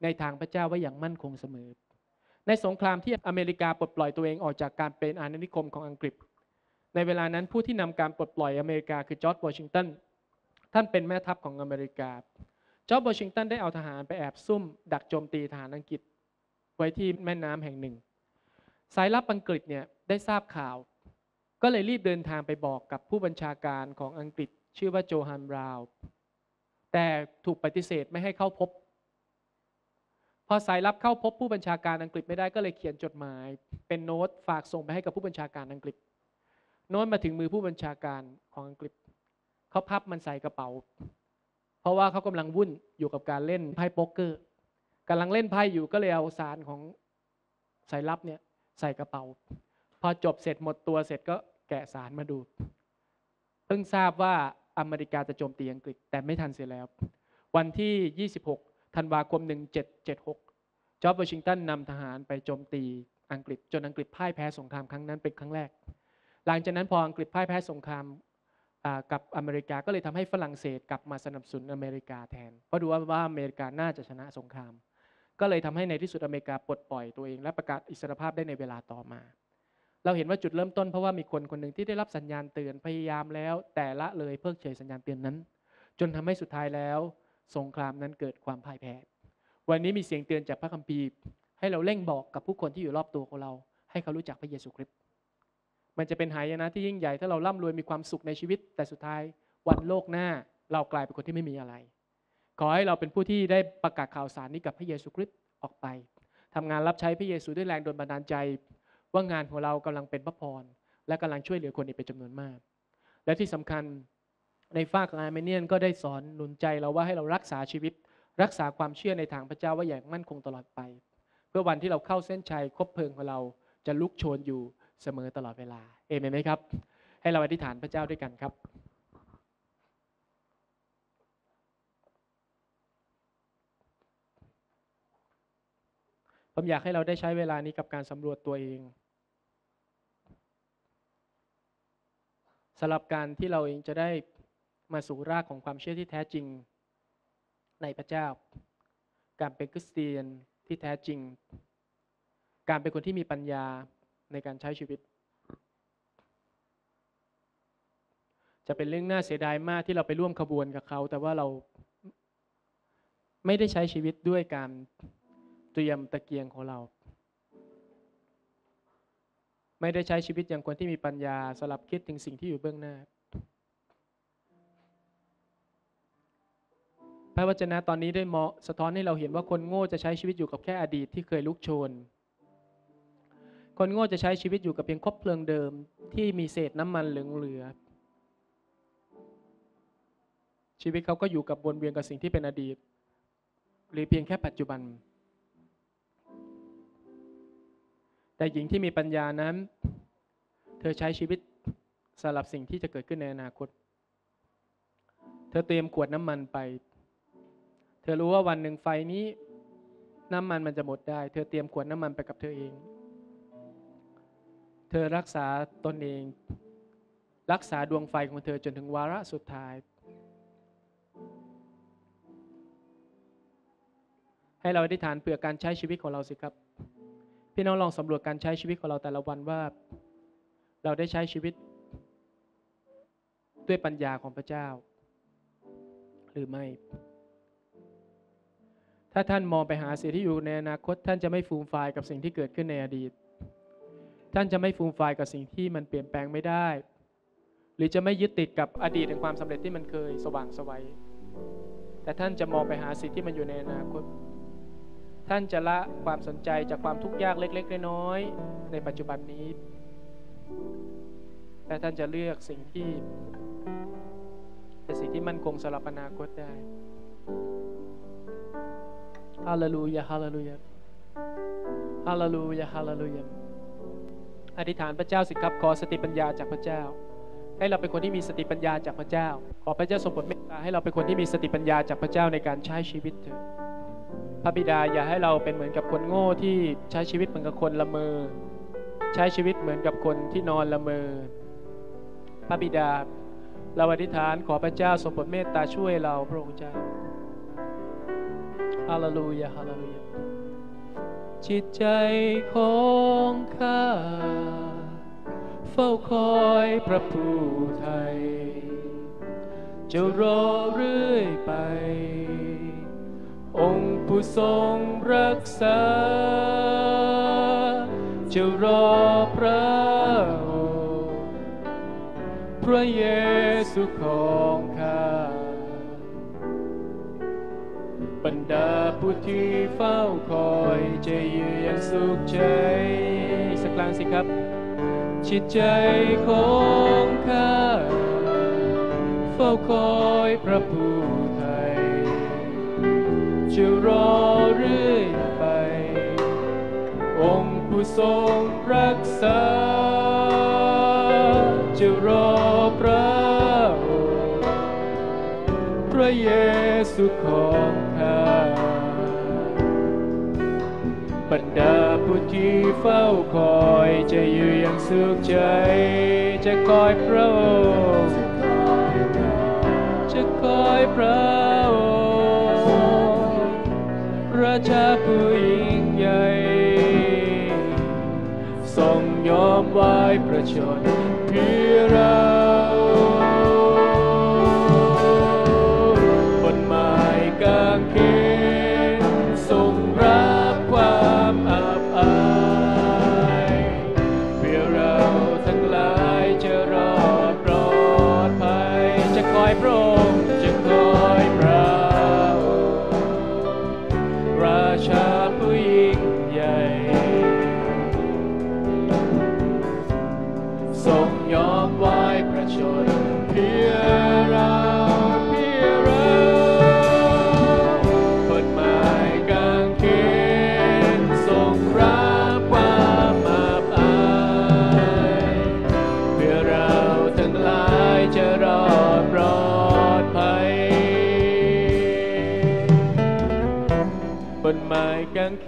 ในทางพระเจ้าไว้อย่างมั่นคงเสมอในสงครามที่อเมริกาปลดปล่อยตัวเองออกจากการเป็นอาณานิคมของอังกฤษในเวลานั้นผู้ที่นำการปลดปล่อยอเมริกาคือจอร์จวอชิงตันท่านเป็นแม่ทัพของอเมริกาจอร์จวอชิงตันได้เอาทหารไปแอบซุ่มดักโจมตีทหารอังกฤษไว้ที่แม่น้ำแห่งหนึ่งสายลับอังกฤษเนี่ยได้ทราบข่าวก็เลยรีบเดินทางไปบอกกับผู้บัญชาการของอังกฤษชื่อว่าโจฮันบราวน์แต่ถูกปฏิเสธไม่ให้เข้าพบพอสายลับเข้าพบผู้บัญชาการอังกฤษไม่ได้ก็เลยเขียนจดหมายเป็นโน้ตฝากส่งไปให้กับผู้บัญชาการอังกฤษโน้ตมาถึงมือผู้บัญชาการของอังกฤษเขาพับมันใส่กระเป๋าเพราะว่าเขากำลังวุ่นอยู่กับการเล่นไพ่โป๊กเกอร์กำลังเล่นไพ่อยู่ก็เลยเอาสารของสายลับเนี่ยใส่กระเป๋าพอจบเสร็จหมดตัวเสร็จก็แกะสารมาดูเพิ่งทราบว่าอเมริกาจะโจมตีอังกฤษแต่ไม่ทันเสียแล้ววันที่26 ธันวาคม 1776จอร์จ วอชิงตันนำทหารไปโจมตีอังกฤษจนอังกฤษพ่ายแพ้สงครามครั้งนั้นเป็นครั้งแรกหลังจากนั้นพออังกฤษพ่ายแพ้สงครามกับอเมริกาก็เลยทำให้ฝรั่งเศสกลับมาสนับสนุนอเมริกาแทนเพราะดูว่าอเมริกาน่าจะชนะสงครามก็เลยทำให้ในที่สุดอเมริกาปลดปล่อยตัวเองและประกาศอิสรภาพได้ในเวลาต่อมาเราเห็นว่าจุดเริ่มต้นเพราะว่ามีคนคนหนึ่งที่ได้รับสัญญาณเตือนพยายามแล้วแต่ละเลยเพิกเฉยสัญญาณเตือนนั้นจนทำให้สุดท้ายแล้วสงครามนั้นเกิดความพ่ายแพ้วันนี้มีเสียงเตือนจากพระคัมภีร์ให้เราเร่งบอกกับผู้คนที่อยู่รอบตัวของเราให้เขารู้จักพระเยซูคริสต์มันจะเป็นหายนะที่ยิ่งใหญ่ถ้าเราร่ำรวยมีความสุขในชีวิตแต่สุดท้ายวันโลกหน้าเรากลายเป็นคนที่ไม่มีอะไรขอให้เราเป็นผู้ที่ได้ประกาศข่าวสารนี้กับพระเยซูคริสต์ออกไปทำงานรับใช้พระเยซูด้วยแรงดลบันดาลใจว่างานของเรากำลังเป็นพระพรและกำลังช่วยเหลือคนอีกเป็นจำนวนมากและที่สำคัญในฝากของอาร์เมเนียนก็ได้สอนหนุนใจเราว่าให้เรารักษาชีวิตรักษาความเชื่อในทางพระเจ้าไว้อย่างมั่นคงตลอดไปเพื่อวันที่เราเข้าเส้นชัยคบเพลิงของเราจะลุกโชนอยู่เสมอตลอดเวลาเอเมนไหมครับให้เราอธิษฐานพระเจ้าด้วยกันครับผมอยากให้เราได้ใช้เวลานี้กับการสำรวจตัวเองสำหรับการที่เราเองจะได้มาสู่รากของความเชื่อที่แท้จริงในพระเจ้าการเป็นคริสเตียนที่แท้จริงการเป็นคนที่มีปัญญาในการใช้ชีวิตจะเป็นเรื่องน่าเสียดายมากที่เราไปร่วมขบวนกับเขาแต่ว่าเราไม่ได้ใช้ชีวิตด้วยการเตรียมตะเกียงของเราไม่ได้ใช้ชีวิตอย่างคนที่มีปัญญาสลับคิดถึงสิ่งที่อยู่เบื้องหน้าพระวจนะตอนนี้ได้เหมาะสะท้อนให้เราเห็นว่าคนโง่จะใช้ชีวิตอยู่กับแค่อดีตที่เคยลุกโชนคนโง่จะใช้ชีวิตอยู่กับเพียงคบเพลิงเดิมที่มีเศษน้ำมันเหลือชีวิตเขาก็อยู่กับวนเวียนกับสิ่งที่เป็นอดีตหรือเพียงแค่ปัจจุบันแต่หญิงที่มีปัญญานั้นเธอใช้ชีวิตสำหรับสิ่งที่จะเกิดขึ้นในอนาคตเธอเตรียมขวดน้ำมันไปเธอรู้ว่าวันหนึ่งไฟนี้น้ำมันจะหมดได้เธอเตรียมขวดน้ำมันไปกับเธอเองเธอรักษาตนเองรักษาดวงไฟของเธอจนถึงวาระสุดท้ายให้เราอธิษฐานเพื่อการใช้ชีวิตของเราสิครับพี่น้องลองสำรวจการใช้ชีวิตของเราแต่ละวันว่าเราได้ใช้ชีวิตด้วยปัญญาของพระเจ้าหรือไม่ถ้าท่านมองไปหาสิ่งที่อยู่ในอนาคตท่านจะไม่ฟูมฟายกับสิ่งที่เกิดขึ้นในอดีตท่านจะไม่ฟูมฟายกับสิ่งที่มันเปลี่ยนแปลงไม่ได้หรือจะไม่ยึดติดกับอดีตแห่งความสำเร็จที่มันเคยสว่างไสวแต่ท่านจะมองไปหาสิ่งที่มันอยู่ในอนาคตท่านจะละความสนใจจากความทุกข์ยากเล็กๆน้อยๆในปัจจุบันนี้และท่านจะเลือกสิ่งที่เป็นสิ่งที่มั่นคงสำหรับอนาคตได้ฮาเลลูยาฮาเลลูยาฮาเลลูยาฮาเลลูยาอธิษฐานพระเจ้าสิครับขอสติปัญญาจากพระเจ้าให้เราเป็นคนที่มีสติปัญญาจากพระเจ้าขอพระเจ้าทรงโปรดเมตตาให้เราเป็นคนที่มีสติปัญญาจากพระเจ้าในการใช้ชีวิตเถิด พระบิดาอย่าให้เราเป็นเหมือนกับคนโง่ที่ใช้ชีวิตเหมือนกับคนละเมอใช้ชีวิตเหมือนกับคนที่นอนละเมอพระบิดาเราอธิษฐานขอพระเจ้าทรงโปรดเมตตาช่วยเราพระองค์เจ้าฮาเลลูยาฮาเลลูยาจิตใจของข้าเฝ้าคอยพระผู้ไทยจะรอเรื่อยไปองค์ผู้ทรงรักษาจะรอพระองค์พระเยซูของข้าบรรดาผู้ที่เฝ้าคอยจะอยู่อย่างสุขใจสักครั้งสิครับจิตใจของข้าเฝ้าคอยพระผู้ไทยจะรอเรื่อยไปองค์ผู้ทรงรักษาจะรอพระองค์พระเยซูของข้าบรรดาผู้ที่เฝ้าคอยจะอยู่อย่างสุขใจจะคอยพระองค์จะคอยพระองค์ราชาผู้ยิ่งใหญ่ทรงยอมไว้ประชนเพื่อเราบนไม้กางเขนทรงรับความอับอายเพื่อเราทั้งหลายจะรอดปลอดภัยจะคอยพระองค์เ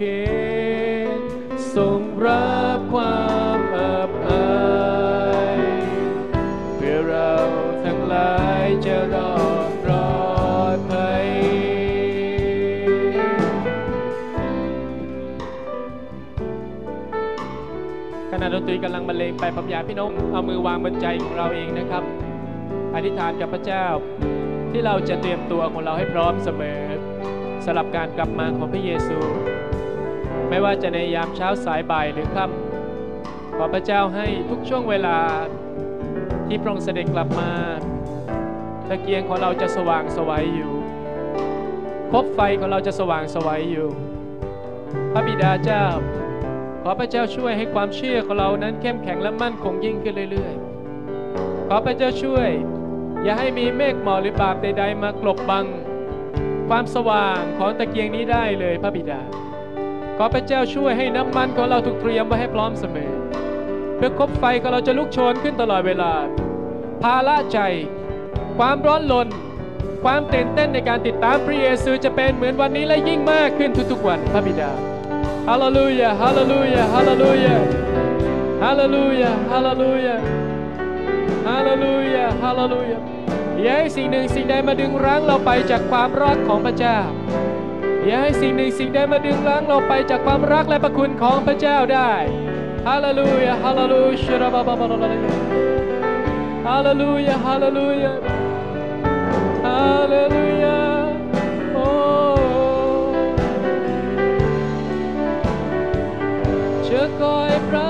ขนทรงรับความอับอายเพื่อเราทั้งหลายจะรอดปลอดภัยขณะดนตรีกำลังบรรเลงไปผมอยากพี่น้องเอามือวางบนใจของเราเองนะครับอธิษฐานกับพระเจ้าที่เราจะเตรียมตัวของเราให้พร้อมเสมอสำหรับการกลับมาของพระเยซูไม่ว่าจะในยามเช้าสายบ่ายหรือค่ำขอพระเจ้าให้ทุกช่วงเวลาที่พระองค์เสด็จกลับมาตะเกียงของเราจะสว่างสวยอยู่คบไฟของเราจะสว่างสวยอยู่พระบิดาเจ้าขอพระเจ้าช่วยให้ความเชื่อของเรานั้นเข้มแข็งและมั่นคงยิ่งขึ้นเรื่อยๆขอพระเจ้าช่วยอย่าให้มีเมฆหมอกหรือบาปใดๆมากลบบังความสว่างของตะเกียงนี้ได้เลยพระบิดาขอพระเจ้าช่วยให้น้ำมันของเราถูกเตรียมไว้ให้พร้อมเสมอเพื่อคบไฟของเราจะลุกโชนขึ้นตลอดเวลาภาระใจความร้อนรนความตื่นเต้นในการติดตามพระเยซูจะเป็นเหมือนวันนี้และยิ่งมากขึ้นทุกๆวันพระบิดาฮาเลลูยาฮาเลลูยาฮาเลลูยาฮาเลลูยาฮาเลลูยาฮาเลลูยาฮาเลลูยาอย่าให้สิ่งหนึ่งสิ่งใดมาดึงรั้งเราไปจากความรักของพระเจ้าอย่าให้สิ่งหนึ่งสิ่งใดมาดึงรั้งเราไปจากความรักและพระคุณของพระเจ้าได้ฮาเลลูยาฮาเลลูยาฮาเลลูยาฮาเลลูยาฮาเลลูยาโอ้เชื่อคอยพระ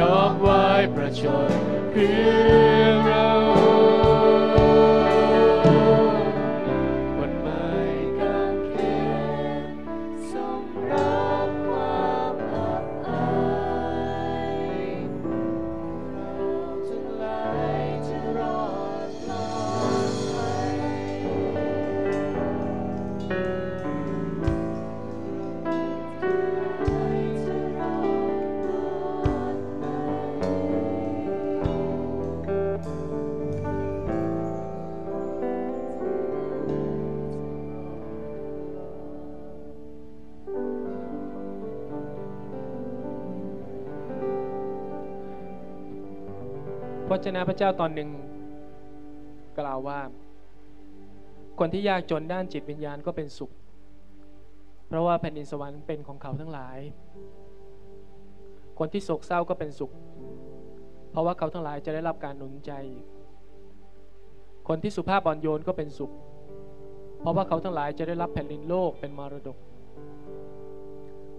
ยอมไว้ประชนเพื่อเราบนไม้กางเขนทรงรับความอับอายเราจะไหลจะรอดปลอดภัยพระเจ้าตอนหนึ่งกล่าวว่าคนที่ยากจนด้านจิตวิญญาณก็เป็นสุขเพราะว่าแผ่นดินสวรรค์เป็นของเขาทั้งหลายคนที่โศกเศร้าก็เป็นสุขเพราะว่าเขาทั้งหลายจะได้รับการหนุนใจคนที่สุภาพอ่อนโยนก็เป็นสุขเพราะว่าเขาทั้งหลายจะได้รับแผ่นดินโลกเป็นมรดก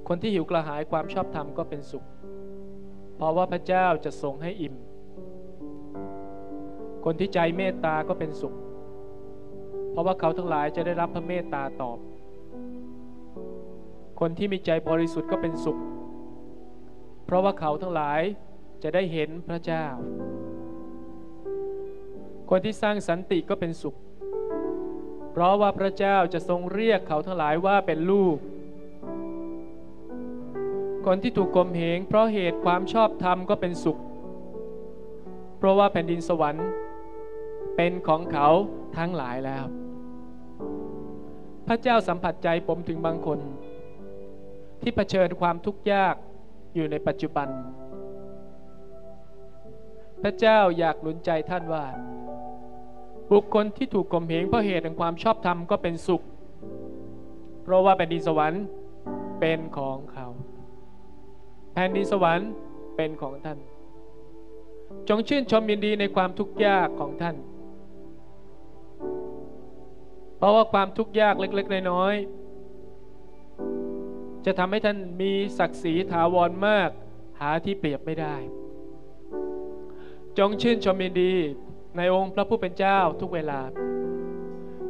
คนที่หิวกระหายความชอบธรรมก็เป็นสุขเพราะว่าพระเจ้าจะทรงให้อิ่มคนที่ใจเมตตาก็เป็นสุขเพราะว่าเขาทั้งหลายจะได้รับพระเมตตาตอบคนที่มีใจบริสุทธิ์ก็เป็นสุขเพราะว่าเขาทั้งหลายจะได้เห็นพระเจ้าคนที่สร้างสันติก็เป็นสุขเพราะว่าพระเจ้าจะทรงเรียกเขาทั้งหลายว่าเป็นลูกคนที่ถูกข่มเหงเพราะเหตุความชอบธรรมก็เป็นสุขเพราะว่าแผ่นดินสวรรค์เป็นของเขาทั้งหลายแล้วพระเจ้าสัมผัสใจผมถึงบางคนที่เผชิญความทุกข์ยากอยู่ในปัจจุบันพระเจ้าอยากหนุนใจท่านว่าบุคคลที่ถูกข่มเหงเพราะเหตุแห่งความชอบธรรมก็เป็นสุขเพราะว่าแผ่นดินสวรรค์เป็นของเขาแผ่นดินสวรรค์เป็นของท่านจงชื่นชมยินดีในความทุกข์ยากของท่านเพราะว่าความทุกข์ยากเล็กๆน้อยๆจะทำให้ท่านมีศักดิ์ศรีถาวรมากหาที่เปรียบไม่ได้จงชื่นชมยินดีในองค์พระผู้เป็นเจ้าทุกเวลา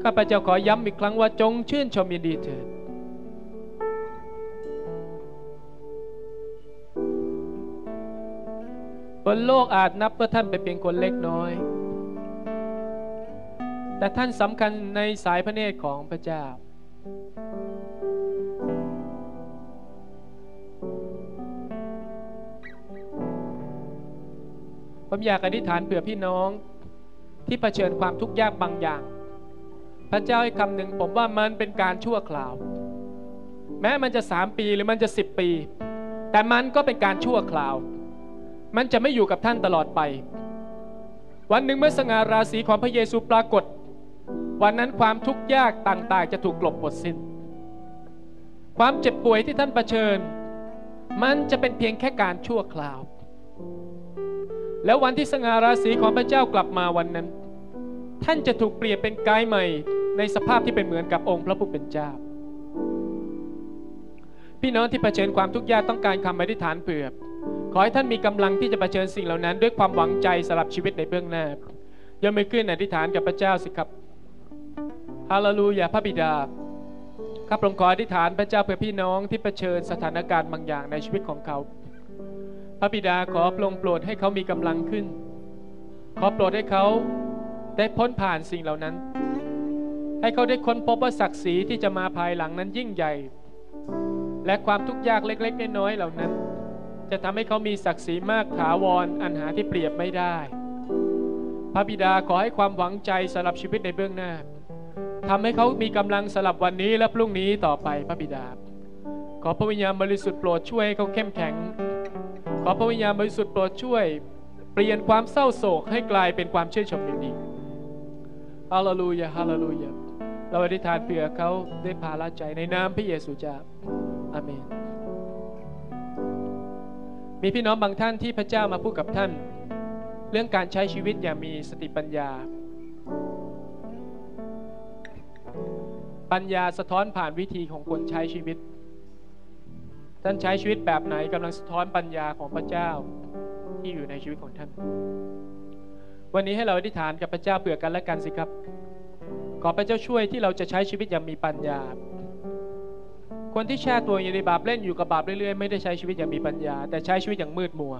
ข้าพเจ้าขอย้ำอีกครั้งว่าจงชื่นชมยินดีเถิดบนโลกอาจนับว่าท่านเป็นเพียงคนเล็กน้อยแต่ท่านสำคัญในสายพระเนตรของพระเจ้าผมอยากอธิษฐานเผื่อพี่น้องที่เผชิญความทุกข์ยากบางอย่างพระเจ้าให้คำหนึ่งผมว่ามันเป็นการชั่วคราวแม้มันจะ3 ปีหรือมันจะ10 ปีแต่มันก็เป็นการชั่วคราวมันจะไม่อยู่กับท่านตลอดไปวันหนึ่งเมื่อสง่าราศีของพระเยซูปรากฏวันนั้นความทุกข์ยากต่างๆจะถูกกลบหมดสิ้นความเจ็บป่วยที่ท่านเผชิญมันจะเป็นเพียงแค่การชั่วคราวแล้ววันที่สง่าราศีของพระเจ้ากลับมาวันนั้นท่านจะถูกเปลี่ยนเป็นกายใหม่ในสภาพที่เป็นเหมือนกับองค์พระผู้เป็นเจ้าพี่น้องที่เผชิญความทุกข์ยากต้องการคำอธิษฐานเผื่อขอให้ท่านมีกำลังที่จะเผชิญสิ่งเหล่านั้นด้วยความหวังใจสำหรับชีวิตในเบื้องหน้ายกมือขึ้นอธิษฐานกับพระเจ้าสิครับฮาเลลูยาพระบิดาข้าพระองค์ขออธิษฐานพระเจ้าเพื่อพี่น้องที่เผชิญสถานการณ์บางอย่างในชีวิตของเขาพระบิดาขอพระองค์โปรดให้เขามีกำลังขึ้นขอโปรดให้เขาได้พ้นผ่านสิ่งเหล่านั้นให้เขาได้ค้นพบว่าศักดิ์ศรีที่จะมาภายหลังนั้นยิ่งใหญ่และความทุกข์ยากเล็กๆน้อยๆเหล่านั้นจะทำให้เขามีศักดิ์ศรีมากถาวรอันหาที่เปรียบไม่ได้พระบิดาขอให้ความหวังใจสำหรับชีวิตในเบื้องหน้าทำให้เขามีกำลังสำหรับวันนี้และพรุ่งนี้ต่อไปพระบิดาขอพระวิญญาณบริสุทธิ์โปรดช่วยให้เขาเข้มแข็งขอพระวิญญาณบริสุทธิ์โปรดช่วยเปลี่ยนความเศร้าโศกให้กลายเป็นความชื่นชมยินดีฮาเลลูยาฮาเลลูยาเราอธิษฐานเผื่อเขาได้ภาระใจในนามพระเยซูเจ้าอาเมนมีพี่น้องบางท่านที่พระเจ้ามาพูดกับท่านเรื่องการใช้ชีวิตอย่างมีสติปัญญาปัญญาสะท้อนผ่านวิธีของคนใช้ชีวิตท่านใช้ชีวิตแบบไหนกำลังสะท้อนปัญญาของพระเจ้า ที่อยู่ในชีวิตของท่านวันนี้ให้เราอธิษฐานกับพระเจ้าเผื่อกันและกันสิครับขอพระเจ้าช่วยที่เราจะใช้ชีวิตอย่างมีปัญญาคนที่แช่ตัวอยู่ในบาปเล่นอยู่กับบาปเรื่อยๆไม่ได้ใช้ชีวิตอย่างมีปัญญาแต่ใช้ชีวิตอย่างมืดมัว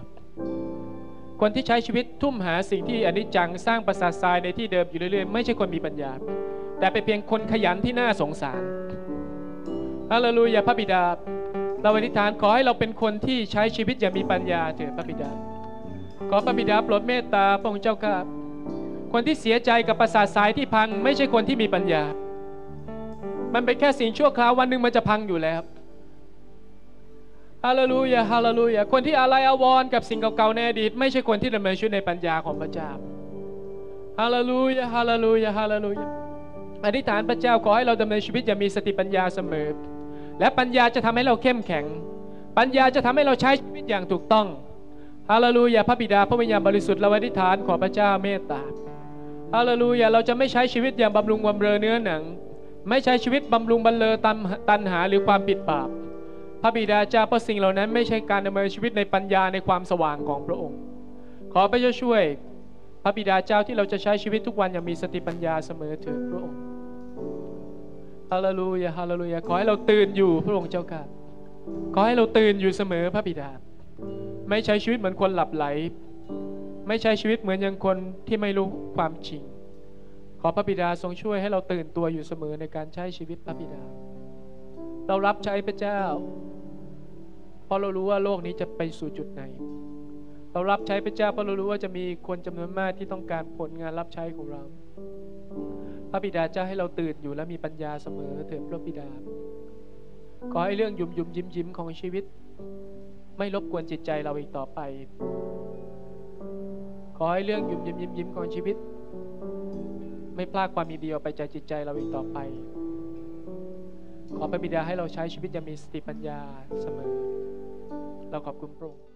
คนที่ใช้ชีวิตทุ่มหาสิ่งที่อนิจจังสร้างประสาททรายในที่เดิมอยู่เรื่อยๆไม่ใช่คนมีปัญญาแต่เป็นเพียงคนขยันที่น่าสงสารฮาเลลูยาพระบิดาเราอธิษฐานขอให้เราเป็นคนที่ใช้ชีวิตอย่างมีปัญญาเถิดพระบิดาขอพระบิดาโปรดเมตตาพระองค์เจ้าข้าคนที่เสียใจกับประสาททรายที่พังไม่ใช่คนที่มีปัญญามันเป็นแค่สิ่งชั่วคราววันหนึ่งมันจะพังอยู่แล้วฮาเลลูยาฮาเลลูยาคนที่อาลัยอาวรณ์กับสิ่งเก่าๆในอดีตไม่ใช่คนที่ดำเนินชีวิตในปัญญาของพระเจ้าฮาเลลูยาฮาเลลูยาฮาเลลูยาอธิษฐานพระเจ้าขอให้เราดำเนินชีวิตอย่างมีสติปัญญาเสมอและปัญญาจะทำให้เราเข้มแข็งปัญญาจะทำให้เราใช้ชีวิตอย่างถูกต้องฮาเลลูยาพระบิดาพระวิญญาณบริสุทธิ์เราอธิษฐานขอพระเจ้าเมตตาฮาเลลูยาเราจะไม่ใช้ชีวิตอย่างบำรุงบำเรอเนื้อหนังไม่ใช้ชีวิตบำรุงบรรเลอตัณหาหรือความผิดบาปพระบิดาเจ้าเพราะสิ่งเหล่านั้นไม่ใช่การดำเนินชีวิตในปัญญาในความสว่างของพระองค์ขอพระเจ้าช่วยพระบิดาเจ้าที่เราจะใช้ชีวิตทุกวันอย่างมีสติปัญญาเสมอเถิดพระองค์ฮาเลลูยาฮาเลลูยาขอให้เราตื่นอยู่พระองค์เจ้าข้าขอให้เราตื่นอยู่เสมอพระบิดาไม่ใช้ชีวิตเหมือนคนหลับไหลไม่ใช้ชีวิตเหมือนอย่างคนที่ไม่รู้ความจริงขอพระบิดาทรงช่วยให้เราตื่นตัวอยู่เสมอในการใช้ชีวิตพระบิดาเรารับใช้พระเจ้าเพราะเรารู้ว่าโลกนี้จะไปสู่จุดไหนเรารับใช้พระเจ้าเพราะเรารู้ว่าจะมีคนจำนวนมากที่ต้องการผลงานรับใช้ของเราพระบิดาเจ้าให้เราตื่นอยู่และมีปัญญาเสมอเถิดพระบิดาขอให้เรื่องยุ่มๆยิ้มๆของชีวิตไม่รบกวนจิตใจเราอีกต่อไปขอให้เรื่องยุ่มๆยิ้มๆของชีวิตไม่พลากความมีดีออกไปจากจิตใจเราอีกต่อไปขอพระบิดาให้เราใช้ชีวิตอย่างมีสติปัญญาเสมอเราขอบคุณพระองค์